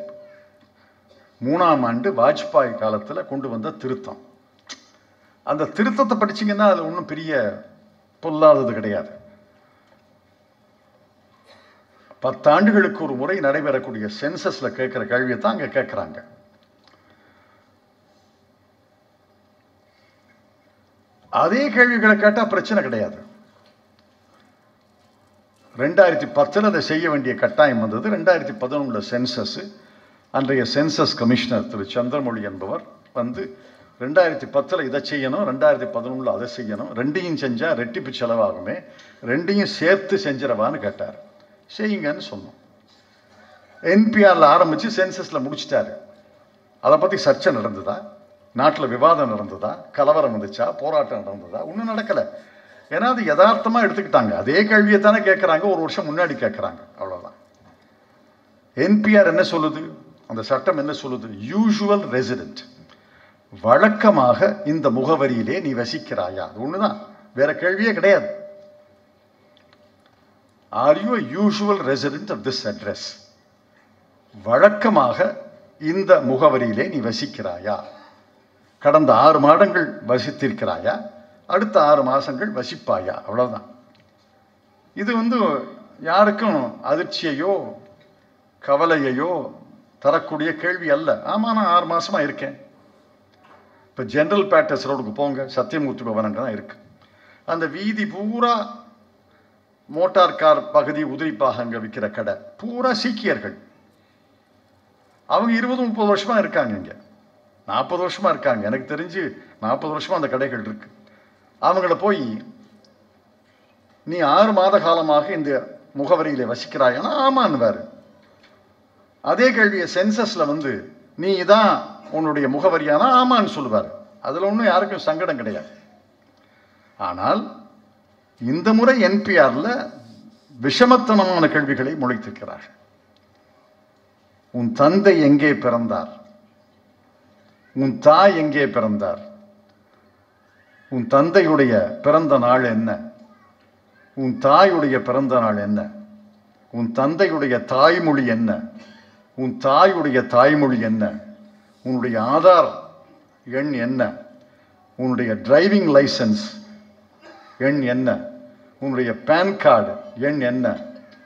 மூணாம் ஆண்டு வாஜ்பாய் காலத்தில் கொண்டு வந்த திருத்தம். அந்த திருத்தத்தை படிச்சிங்கன்னா அதில் ஒன்றும் பெரிய பொல்லாதது கிடையாது. பத்தாண்டுகளுக்கு ஒரு முறை நடைபெறக்கூடிய சென்சஸில் கேட்குற கேள்வியை தான் அங்கே கேட்குறாங்க. அதே கேள்விகளை கேட்டால் பிரச்சனை கிடையாது. ரெண்டாயிரத்தி பத்தில் அதை செய்ய வேண்டிய கட்டாயம் வந்தது. ரெண்டாயிரத்தி பதினொன்றில் சென்சஸ்ஸு, அன்றைய சென்சஸ் கமிஷனர் திரு சந்திரமொழி என்பவர் வந்து ரெண்டாயிரத்தி பத்தில் இதை செய்யணும், ரெண்டாயிரத்தி பதினொன்றில் அதை செய்யணும், ரெண்டையும் செஞ்சால் ரெட்டிப்பு செலவாகுமே, ரெண்டையும் சேர்த்து செஞ்சிடவான்னு கேட்டார். செய்யுங்கன்னு சொன்னோம். என்பிஆரில் ஆரம்பித்து சென்சஸில் முடிச்சிட்டாரு. அதை பற்றி சர்ச்சை நடந்ததா? நாட்டில் விவாதம் நடந்ததா? கலவரம் வந்துச்சா? போராட்டம் நடந்ததா? ஒன்றும் நடக்கலை. ஏன்னா அது யதார்த்தமாக எடுத்துக்கிட்டாங்க. அதே கேள்வியை தானே கேட்குறாங்க, ஒரு வருஷம் முன்னாடி கேட்குறாங்க, அவ்வளோதான். என்பிஆர் என்ன சொல்லுது? அந்த சட்டம் என்ன சொல்லுது? யூஷுவல் ரெசிடென்ட், வழக்கமாக இந்த முகவரியிலே நீ வசிக்கிறாயா, அது ஒன்று தான், வேற கேள்வியே கிடையாது. Are you a usual resident of this address? வழக்கமாக இந்த முகவரியிலே நீ வசிக்கிறாயா? கடந்த ஆறு மாதங்கள் வசித்திருக்கிறாயா? அடுத்த ஆறு மாதங்கள் வசிப்பாயா? அவ்வளோதான். இது வந்து யாருக்கும் அதிர்ச்சியையோ கவலையையோ தரக்கூடிய கேள்வி அல்ல. ஆமாம், நான் ஆறு மாதமாக இருக்கேன். இப்போ ஜென்ரல் பேட்டர்ஸ் ரோடுக்கு போங்க, சத்தியமூர்த்தி பவனங்க தான் இருக்குது. அந்த வீதி பூரா மோட்டார் கார் பகுதி உதிரிப்பாக அங்கே விற்கிற கடை பூரா சீக்கியர்கள். அவங்க இருபது முப்பது வருஷமாக இருக்காங்க, இங்கே நாற்பது வருஷமாக இருக்காங்க. எனக்கு தெரிஞ்சு நாற்பது வருஷமாக அந்த கடைகள் இருக்குது. அவங்கள போய் நீ ஆறு மாத காலமாக இந்த முகவரியில வசிக்கிறாயனா ஆமான்னுவாரு. அதே கேள்வியை சென்சஸ்ல வந்து நீ இதான் உன்னுடைய முகவரியானா ஆமான்னு சொல்லுவார். அதில் ஒன்றும் யாருக்கும் சங்கடம் கிடையாது. ஆனால் இந்த முறை என்பிஆர்ல விஷமத்தனமான கேள்விகளை முளைத்திருக்கிறார்கள். உன் தந்தை எங்கே பிறந்தார், உன் தாய் எங்கே பிறந்தார், உன் தந்தையுடைய பிறந்த நாள் என்ன, உன் தாயுடைய பிறந்த நாள் என்ன, உன் தந்தையுடைய தாய்மொழி என்ன, உன் தாயுடைய தாய்மொழி என்ன, உன்னுடைய ஆதார் எண் என்ன, உன்னுடைய டிரைவிங் லைசன்ஸ் எண் என்ன, உன்னுடைய பேன் கார்டு எண் என்ன,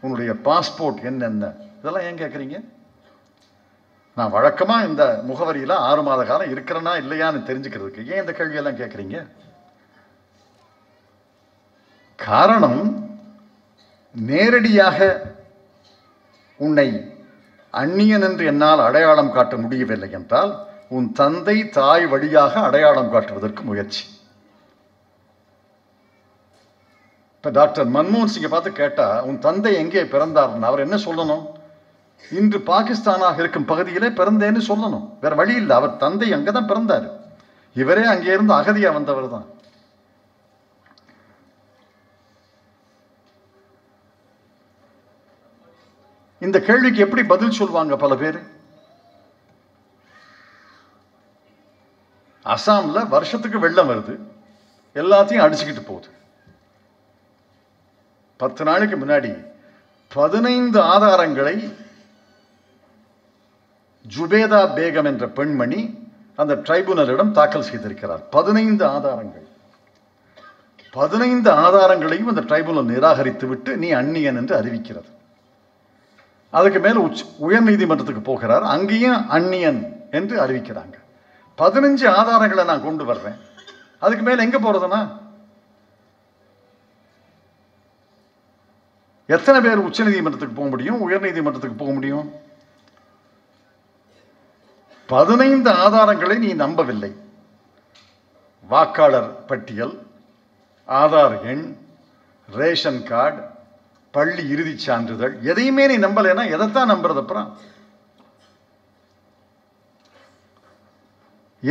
உன்னுடைய பாஸ்போர்ட் எண் என்ன, இதெல்லாம் ஏன் கேட்குறீங்க? நான் வழக்கமாக இந்த முகவரியில் ஆறு மாத காலம் இருக்கிறேன்னா இல்லையான்னு தெரிஞ்சுக்கிறதுக்கு ஏன் இந்த கேள்வியெல்லாம் கேட்குறீங்க? காரணம், நேரடியாக உன்னை அந்நியன் என்று என்னால் அடையாளம் காட்ட முடியவில்லை என்றால் உன் தந்தை தாய் வழியாக அடையாளம் காட்டுவதற்கு முயற்சி. இப்போ டாக்டர் மன்மோகன் சிங்கை பார்த்து கேட்டால் உன் தந்தை எங்கே பிறந்தார்னு அவர் என்ன சொல்லணும்? இன்று பாகிஸ்தானாக இருக்கும் பகுதியிலே பிறந்தேன்னு சொல்லணும். வேற வழி இல்லை. அவர் தந்தை அங்கே தான் பிறந்தார். இவரே அங்கே இருந்து அகதியாக வந்தவர் தான். இந்த கேள்விக்கு எப்படி பதில் சொல்வாங்க பல பேர்? அசாம்ல வருஷத்துக்கு வெள்ளம் வருது, எல்லாத்தையும் அடிச்சுக்கிட்டு போகுது. பத்து நாளைக்கு முன்னாடி பதினைந்து ஆதாரங்களை ஜுபேதா பேகம் என்ற பெண்மணி அந்த டிரைபுனலிடம் தாக்கல் செய்திருக்கிறார். பதினைந்து ஆதாரங்கள் பதினைந்து ஆதாரங்களையும் அந்த டிரைபுனல் நிராகரித்து விட்டு நீ அந்நியன் என்று அறிவிக்கிறது. அதுக்கு மேல உச்ச உயர் நீதிமன்றத்துக்கு போகிறார், அங்கேயும் அந்நியன் என்று அறிவிக்கிறாங்க. பதினஞ்சு ஆதாரங்களை நான் கொண்டு வர்றேன், அதுக்கு மேல எங்க போறதுன்னா? எத்தனை பேர் உச்ச நீதிமன்றத்துக்கு போக முடியும், உயர் நீதிமன்றத்துக்கு போக முடியும்? பதினைந்து ஆதாரங்களை நீ நம்பவில்லை. வாக்காளர் பட்டியல், ஆதார் எண், ரேஷன் கார்டு, பள்ளி இறுதிச் சான்றிதழ், எதையுமே நீ நம்பலைன்னா எதைத்தான் நம்புறது? அப்புறம்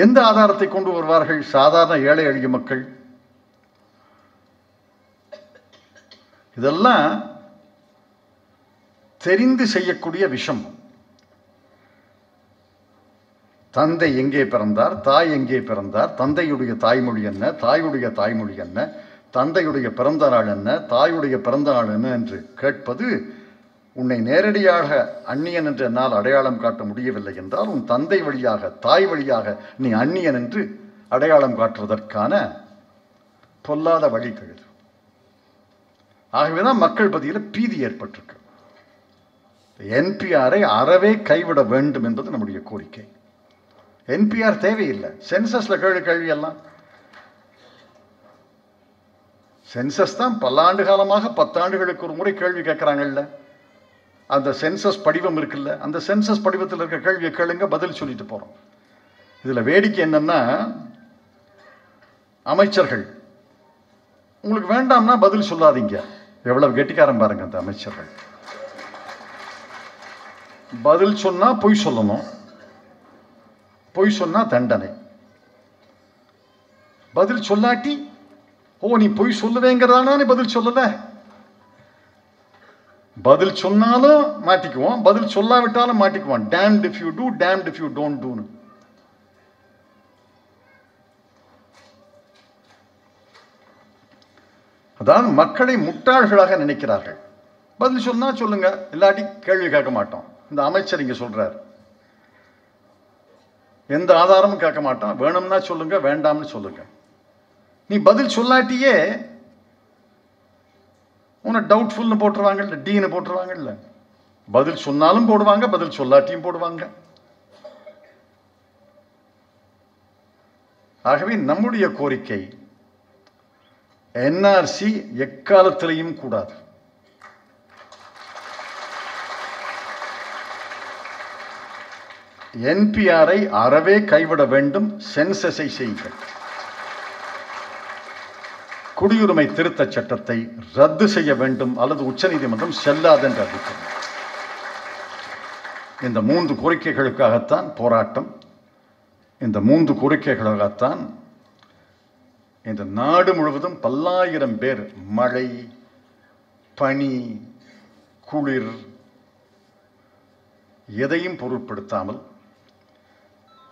எந்த ஆதாரத்தை கொண்டு வருவார்கள் சாதாரண ஏழை எளிய மக்கள்? இதெல்லாம் தெரிந்து செய்யக்கூடிய விஷம். தந்தை எங்கே பிறந்தார், தாய் எங்கே பிறந்தார், தந்தையுடைய தாய்மொழி என்ன, தாயுடைய தாய்மொழி என்ன, தந்தையுடைய பிறந்த நாள் என்ன, தாயுடைய பிறந்த நாள் என்ன என்று கேட்பது உன்னை நேரடியாக அந்நியன் என்று என்னால் அடையாளம் காட்ட முடியவில்லை என்றால் உன் தந்தை வழியாக தாய் வழியாக நீ அந்நியன் என்று அடையாளம் காட்டுவதற்கான பொல்லாத வழி கழுது. ஆகவேதான் மக்கள் பதியில் பீதி ஏற்பட்டிருக்கு. என்பிஆரை அறவே கைவிட வேண்டும் என்பது நம்முடைய கோரிக்கை. என்பிஆர் தேவையில்லை. சென்சஸ்ல கேள்வி கேள்வியெல்லாம் சென்சஸ் தான். பல்லாண்டு காலமாக பத்தாண்டுகளுக்கு ஒரு முறை கேள்வி கேட்குறாங்கல்ல, அந்த சென்சஸ் படிவம் இருக்குல்ல, அந்த சென்சஸ் படிவத்தில் இருக்க கேள்வியை கேளுங்க, பதில் சொல்லிட்டு போகிறோம். இதில் வேடிக்கை என்னன்னா, அமைச்சர்கள் உங்களுக்கு வேண்டாம்னா பதில் சொல்லாதீங்க. எவ்வளவு கெட்டிக்காரன் பாருங்க அந்த அமைச்சர்கள். பதில் சொன்னால் பொய் சொல்லணும், பொய் சொன்னால் தண்டனை, பதில் சொல்லாட்டி ஓ நீ பொய் சொல்லுவேங்கிறதானா நீ பதில் சொல்லல. பதில் சொன்னாலும் மாட்டிக்குவோம், பதில் சொல்லாவிட்டாலும் மாட்டிக்குவோம். damned if you do, damned if you don't do. அதாவது மக்களை முட்டாள்களாக நினைக்கிறார்கள். பதில் சொன்னா சொல்லுங்க, இல்லாட்டி கேள்வி கேட்க மாட்டோம். இந்த அமைச்சர் இங்க சொல்றார், எந்த ஆதாரமும் கேட்க மாட்டோம், வேணும்னா சொல்லுங்க, வேண்டாம்னு சொல்லுங்க. நீ பதில் சொல்லாட்டியே உன்னை டவுட்ஃபுல்னு போட்டுருவாங்கல்ல, டீன்னு போட்டுருவாங்கல்ல. பதில் சொன்னாலும் போடுவாங்க, பதில் சொல்லாட்டியும் போடுவாங்க. ஆகவே நம்முடைய கோரிக்கை என்ஆர்சி எக்காலத்திலையும் கூடாது. என்பிஆரை அறவே கைவிட வேண்டும். சென்சஸை செய்யுங்கள். குடியுரிமை திருத்தச் சட்டத்தை ரத்து செய்ய வேண்டும் அல்லது உச்சநீதிமன்றம் செல்லாதென்று அறிவித்தது. இந்த மூன்று கோரிக்கைகளுக்காகத்தான் போராட்டம், இந்த மூன்று கோரிக்கைகளுக்காகத்தான் இந்த நாடு முழுவதும் பல்லாயிரம் பேர் மழை, பனி, குளிர் எதையும் பொருட்படுத்தாமல்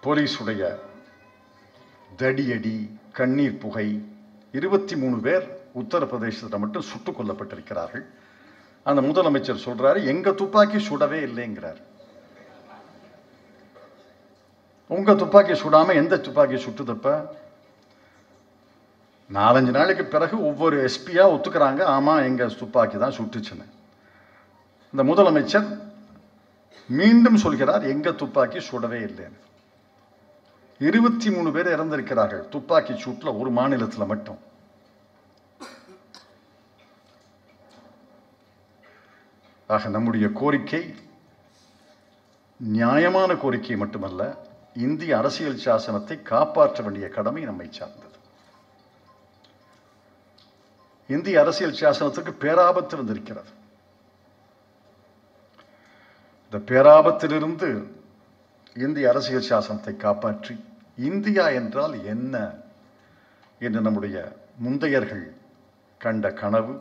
போலீஸுடைய தடியடி, கண்ணீர் புகை, இருபத்தி மூணு பேர் உத்தரப்பிரதேசத்தில் மட்டும் சுட்டுக் கொல்லப்பட்டிருக்கிறார்கள். அந்த முதலமைச்சர் சொல்கிறாரு, எங்கள் துப்பாக்கி சுடவே இல்லைங்கிறார். உங்கள் துப்பாக்கி சுடாமல் எந்த துப்பாக்கி சுட்டுதப்ப? நாலஞ்சு நாளைக்கு பிறகு ஒவ்வொரு எஸ்பியாக ஒத்துக்கிறாங்க, ஆமாம் எங்கள் துப்பாக்கி தான் சுட்டுச்சுன்னு. இந்த முதலமைச்சர் மீண்டும் சொல்கிறார், எங்கள் துப்பாக்கி சுடவே இல்லைன்னு. இருபத்தி மூணு பேர் இறந்திருக்கிறார்கள் துப்பாக்கி சூட்டில் ஒரு மாநிலத்தில் மட்டும். ஆக நம்முடைய கோரிக்கை நியாயமான கோரிக்கை மட்டுமல்ல, இந்திய அரசியல் சாசனத்தை காப்பாற்ற வேண்டிய கடமை நம்மை சார்ந்தது. இந்திய அரசியல் சாசனத்துக்கு பேராபத்து வந்திருக்கிறது. இந்த பேராபத்திலிருந்து இந்திய அரசியல் சாசனத்தை காப்பாற்றி இந்தியா என்றால் என்ன என்று நம்முடைய முந்தையர்கள் கண்ட கனவு,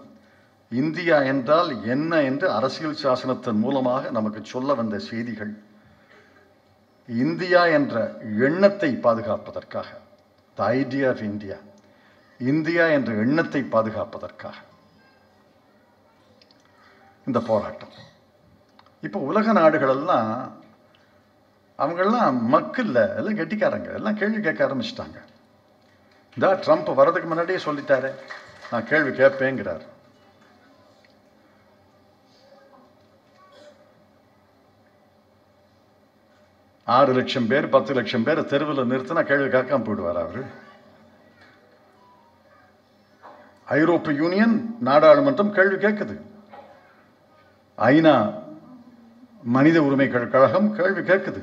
இந்தியா என்றால் என்ன என்று அரசியல் சாசனத்தின் மூலமாக நமக்கு சொல்ல வந்த செய்திகள், இந்தியா என்ற எண்ணத்தை பாதுகாப்பதற்காக, the idea of India, India என்ற எண்ணத்தை பாதுகாப்பதற்காக இந்த போராட்டம். இப்போ உலக நாடுகளெல்லாம் அவங்கெல்லாம் மக்கள்ல எல்லாம் கெட்டிக்காரங்க, எல்லாம் கேள்வி கேட்க ஆரம்பிச்சிட்டாங்க. இந்த ட்ரம்ப் வர்றதுக்கு முன்னாடியே சொல்லிட்டாரு, நான் கேள்வி கேட்பேங்கிறார். ஆறு லட்சம் பேர் பத்து லட்சம் பேர் தெருவில் நிறுத்தினா கேள்வி கேட்காம போயிடுவார் அவரு. ஐரோப்பிய யூனியன் நாடாளுமன்றம் கேள்வி கேட்குது, ஐநா மனித உரிமை கழகம் கேள்வி கேட்குது,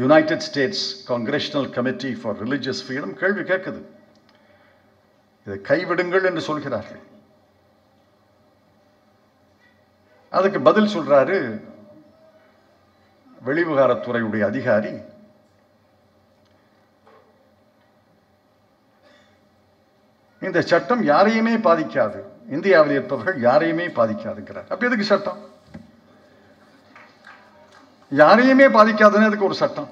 United States congressional committee for religious freedom கேள்வி கேட்குது. இதை கைவிடுங்கள் என்று சொல்கிறார்கள். அதுக்கு பதில் சொல்றாரு வெளிவிவகாரத்துறையுடைய அதிகாரி, இந்த சட்டம் யாரையுமே பாதிக்காது, இந்தியாவில் இருப்பவர்கள் யாரையுமே பாதிக்காதுங்கிறார். அப்ப எதுக்கு சட்டம்? யாரையுமே பாதிக்காதுன்னு அதுக்கு ஒரு சட்டம்?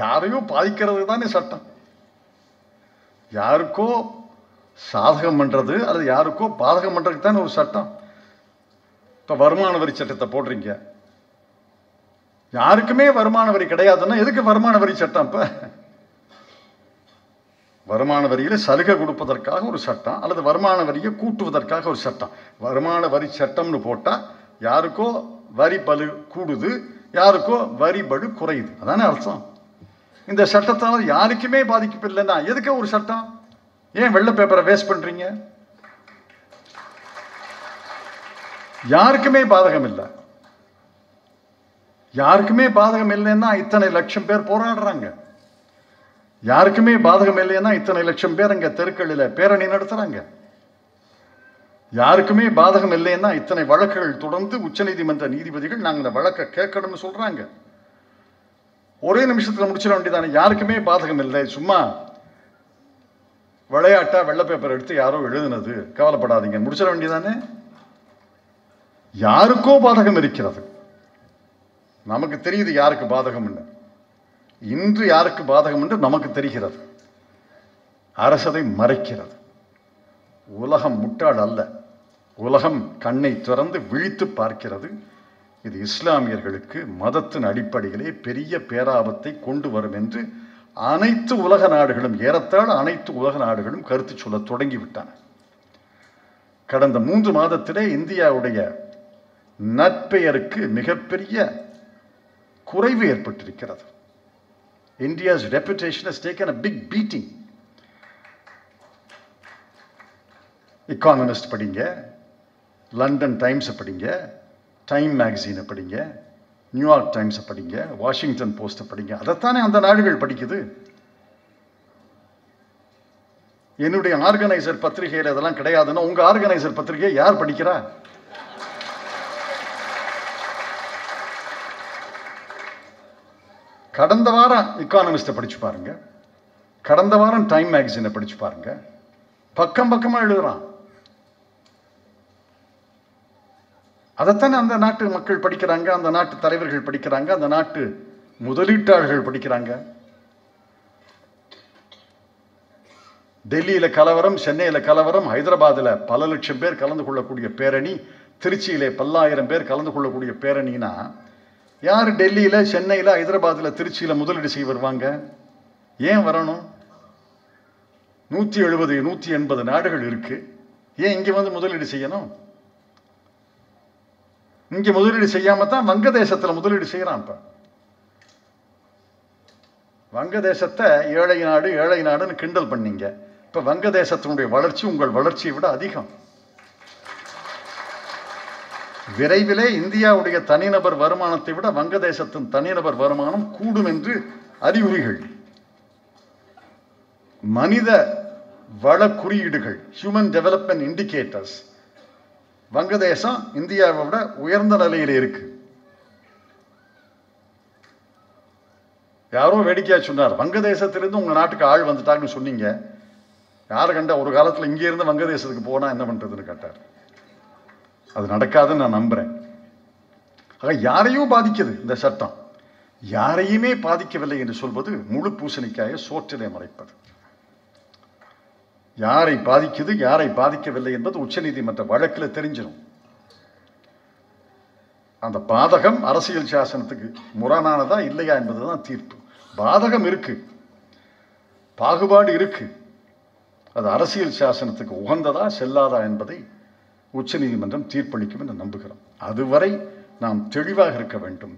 யாரையும் பாதிக்கிறது தானே சட்டம். யாருக்கோ சாதகம் பண்ணுறது அல்லது யாருக்கோ பாதகம் பண்ணுறதுக்கு தானே ஒரு சட்டம். இப்போ வருமான வரி சட்டத்தை போடுறீங்க, யாருக்குமே வருமான வரி கிடையாதுன்னா எதுக்கு வருமான வரி சட்டம்? இப்போ வருமான வரியில் சலுகை கொடுப்பதற்காக ஒரு சட்டம் அல்லது வருமான வரியை கூட்டுவதற்காக ஒரு சட்டம். வருமான வரி சட்டம்னு போட்டால் யாருக்கோ வரி பலு கூடுது, யாருக்கோ வரி படு குறையுது, அதானே அர்த்தம். இந்த சட்டத்தால் யாருக்குமே பாதிப்பு இல்லைன்னா எதுக்கு ஒரு சட்டம்? ஏன் வெள்ளை பேப்பரை வேஸ்ட் பண்றீங்க? யாருக்குமே பாதகம் இல்லை. யாருக்குமே பாதகம் இல்லைன்னா இத்தனை லட்சம் பேர் போராடுறாங்க, யாருக்குமே பாதகம் இல்லைன்னா இத்தனை லட்சம் பேர் அங்கே தெருக்களில் பேரணி நடத்துறாங்க, யாருக்குமே பாதகம் இல்லைன்னா இத்தனை வழக்குகள் தொடர்ந்து உச்சநீதிமன்ற நீதிபதிகள் நாங்கள் இந்த வழக்கை கேட்கணும்னு சொல்றாங்க. ஒரே நிமிஷத்தில் முடிச்சிட வேண்டியதானே. யாருக்குமே பாதகம் இல்லை, சும்மா விளையாட்டா வெள்ளை பேப்பர் எடுத்து யாரோ எழுதுனது, கவலைப்படாதீங்க, முடிச்சிட வேண்டியதானே. யாருக்கோ பாதகம் இருக்கிறது, நமக்கு தெரியுது யாருக்கு பாதகம் இல்லை, இன்று யாருக்கு பாதகம் என்று நமக்கு தெரிகிறது. அரசதை மறைக்கிறது. உலகம் முட்டாள் அல்ல, உலகம் கண்ணை திறந்து விழித்து பார்க்கிறது. இது இஸ்லாமியர்களுக்கு மதத்தின் அடிப்படையிலே பெரிய பேராபத்தை கொண்டு வரும் என்று அனைத்து உலக நாடுகளும், ஏறத்தாழ அனைத்து உலக நாடுகளும் கருத்து சொல்ல தொடங்கிவிட்டன. கடந்த மூன்று மாதத்திலே இந்தியாவுடைய நற்பெயருக்கு மிகப்பெரிய குறைவு ஏற்பட்டிருக்கிறது. India's reputation has taken a big beating. Economist படிங்க, லண்டன் டைம்ஸை படிங்க, டைம் மேகசினை படிங்க, நியூயார்க் டைம்ஸை படிங்க, வாஷிங்டன் போஸ்ட்டை படிங்க, அதைத்தானே அந்த நாடுகள் படிக்குது. என்னுடைய ஆர்கனைசர் பத்திரிகையில் இதெல்லாம் கிடையாதுன்னா உங்கள் ஆர்கனைசர் பத்திரிகையை யார் படிக்கிறா? கடந்த வாரம் எக்கானமிஸ்ட்டை படித்து பாருங்க, கடந்த வாரம் டைம் மேகசினை படித்து பாருங்க, பக்கம் பக்கமாக எழுதுறான். அதைத்தானே அந்த நாட்டு மக்கள் படிக்கிறாங்க, அந்த நாட்டு தலைவர்கள் படிக்கிறாங்க, அந்த நாட்டு முதலீட்டாளர்கள் படிக்கிறாங்க. டெல்லியில் கலவரம், சென்னையில் கலவரம், ஹைதராபாத்தில் பல லட்சம் பேர் கலந்து கொள்ளக்கூடிய பேரணி, திருச்சியில் பல்லாயிரம் பேர் கலந்து கொள்ளக்கூடிய பேரணினா யார் டெல்லியில், சென்னையில், ஹைதராபாத்தில், திருச்சியில் முதலீடு செய்ய வருவாங்க? ஏன் வரணும்? நூற்றி எழுபது நூற்றி எண்பது நாடுகள் இருக்குது, ஏன் இங்கே வந்து முதலீடு செய்யணும்? இங்கே முதலீடு செய்யாமல் தான் வங்கதேசத்தில் முதலீடு செய்கிறான். இப்போ வங்கதேசத்தை ஏழை நாடு ஏழை நாடுன்னு கிண்டல் பண்ணிங்க. இப்போ வங்கதேசத்தினுடைய வளர்ச்சி உங்கள் வளர்ச்சியை விட அதிகம். விரைவிலே இந்தியாவுடைய தனிநபர் வருமானத்தை விட வங்கதேசத்தின் தனிநபர் வருமானம் கூடும் என்று அறிகுறிகள். மனித வள குறியீடுகள், ஹியூமன் டெவலப்மெண்ட் இண்டிகேட்டர்ஸ், வங்கதேசம் இந்தியாவை விட உயர்ந்த நிலையில் இருக்கு. யாரோ வேடிக்கையா சொன்னார், வங்கதேசத்திலிருந்து உங்க நாட்டுக்கு ஆள் வந்துட்டாங்கன்னு சொன்னீங்க, யாரு கண்டா? ஒரு காலத்தில் இங்கே இருந்து வங்கதேசத்துக்கு போனா என்ன பண்றதுன்னு கேட்டார். அது நடக்காதுன்னு நான் நம்புறேன். ஆக யாரையும் பாதிக்குது இந்த சட்டம், யாரையுமே பாதிக்கவில்லை என்று சொல்வது முழு பூசணிக்காய சோற்றிலே மறைப்பது. யாரை பாதிக்குது யாரை பாதிக்கவில்லை என்பது உச்சநீதிமன்ற வழக்கில் தெரிஞ்சிடும். அந்த பாதகம் அரசியல் சாசனத்துக்கு முரணானதா இல்லையா என்பதுதான் தீர்ப்பு. பாதகம் இருக்கு, பாகுபாடு இருக்கு, அது அரசியல் சாசனத்துக்கு உகந்ததா செல்லாதா என்பதை உச்சநீதிமன்றம் தீர்ப்பளிக்கும் என்று நம்புகிறோம். அதுவரை நாம் தெளிவாக இருக்க வேண்டும்.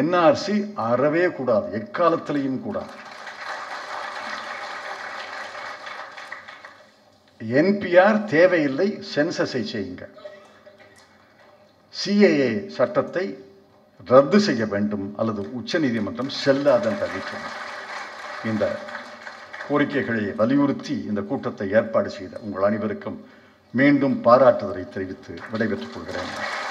என்ஆர்சி அறவே கூடாது, எக்காலத்திலையும் கூடாது. என்பிஆர் தேவையில்லை, சென்சஸை செய்யுங்க. சிஏஏ சட்டத்தை ரத்து செய்ய வேண்டும் அல்லது உச்சநீதிமன்றம் செல்லாதன் தவிர்க்கும். இந்த கோரிக்கைகளை வலியுறுத்தி இந்த கூட்டத்தை ஏற்பாடு செய்த உங்கள் அனைவருக்கும் மீண்டும் பாராட்டுதலை தெரிவித்து விடைபெற்றுக் கொள்கிறேன்.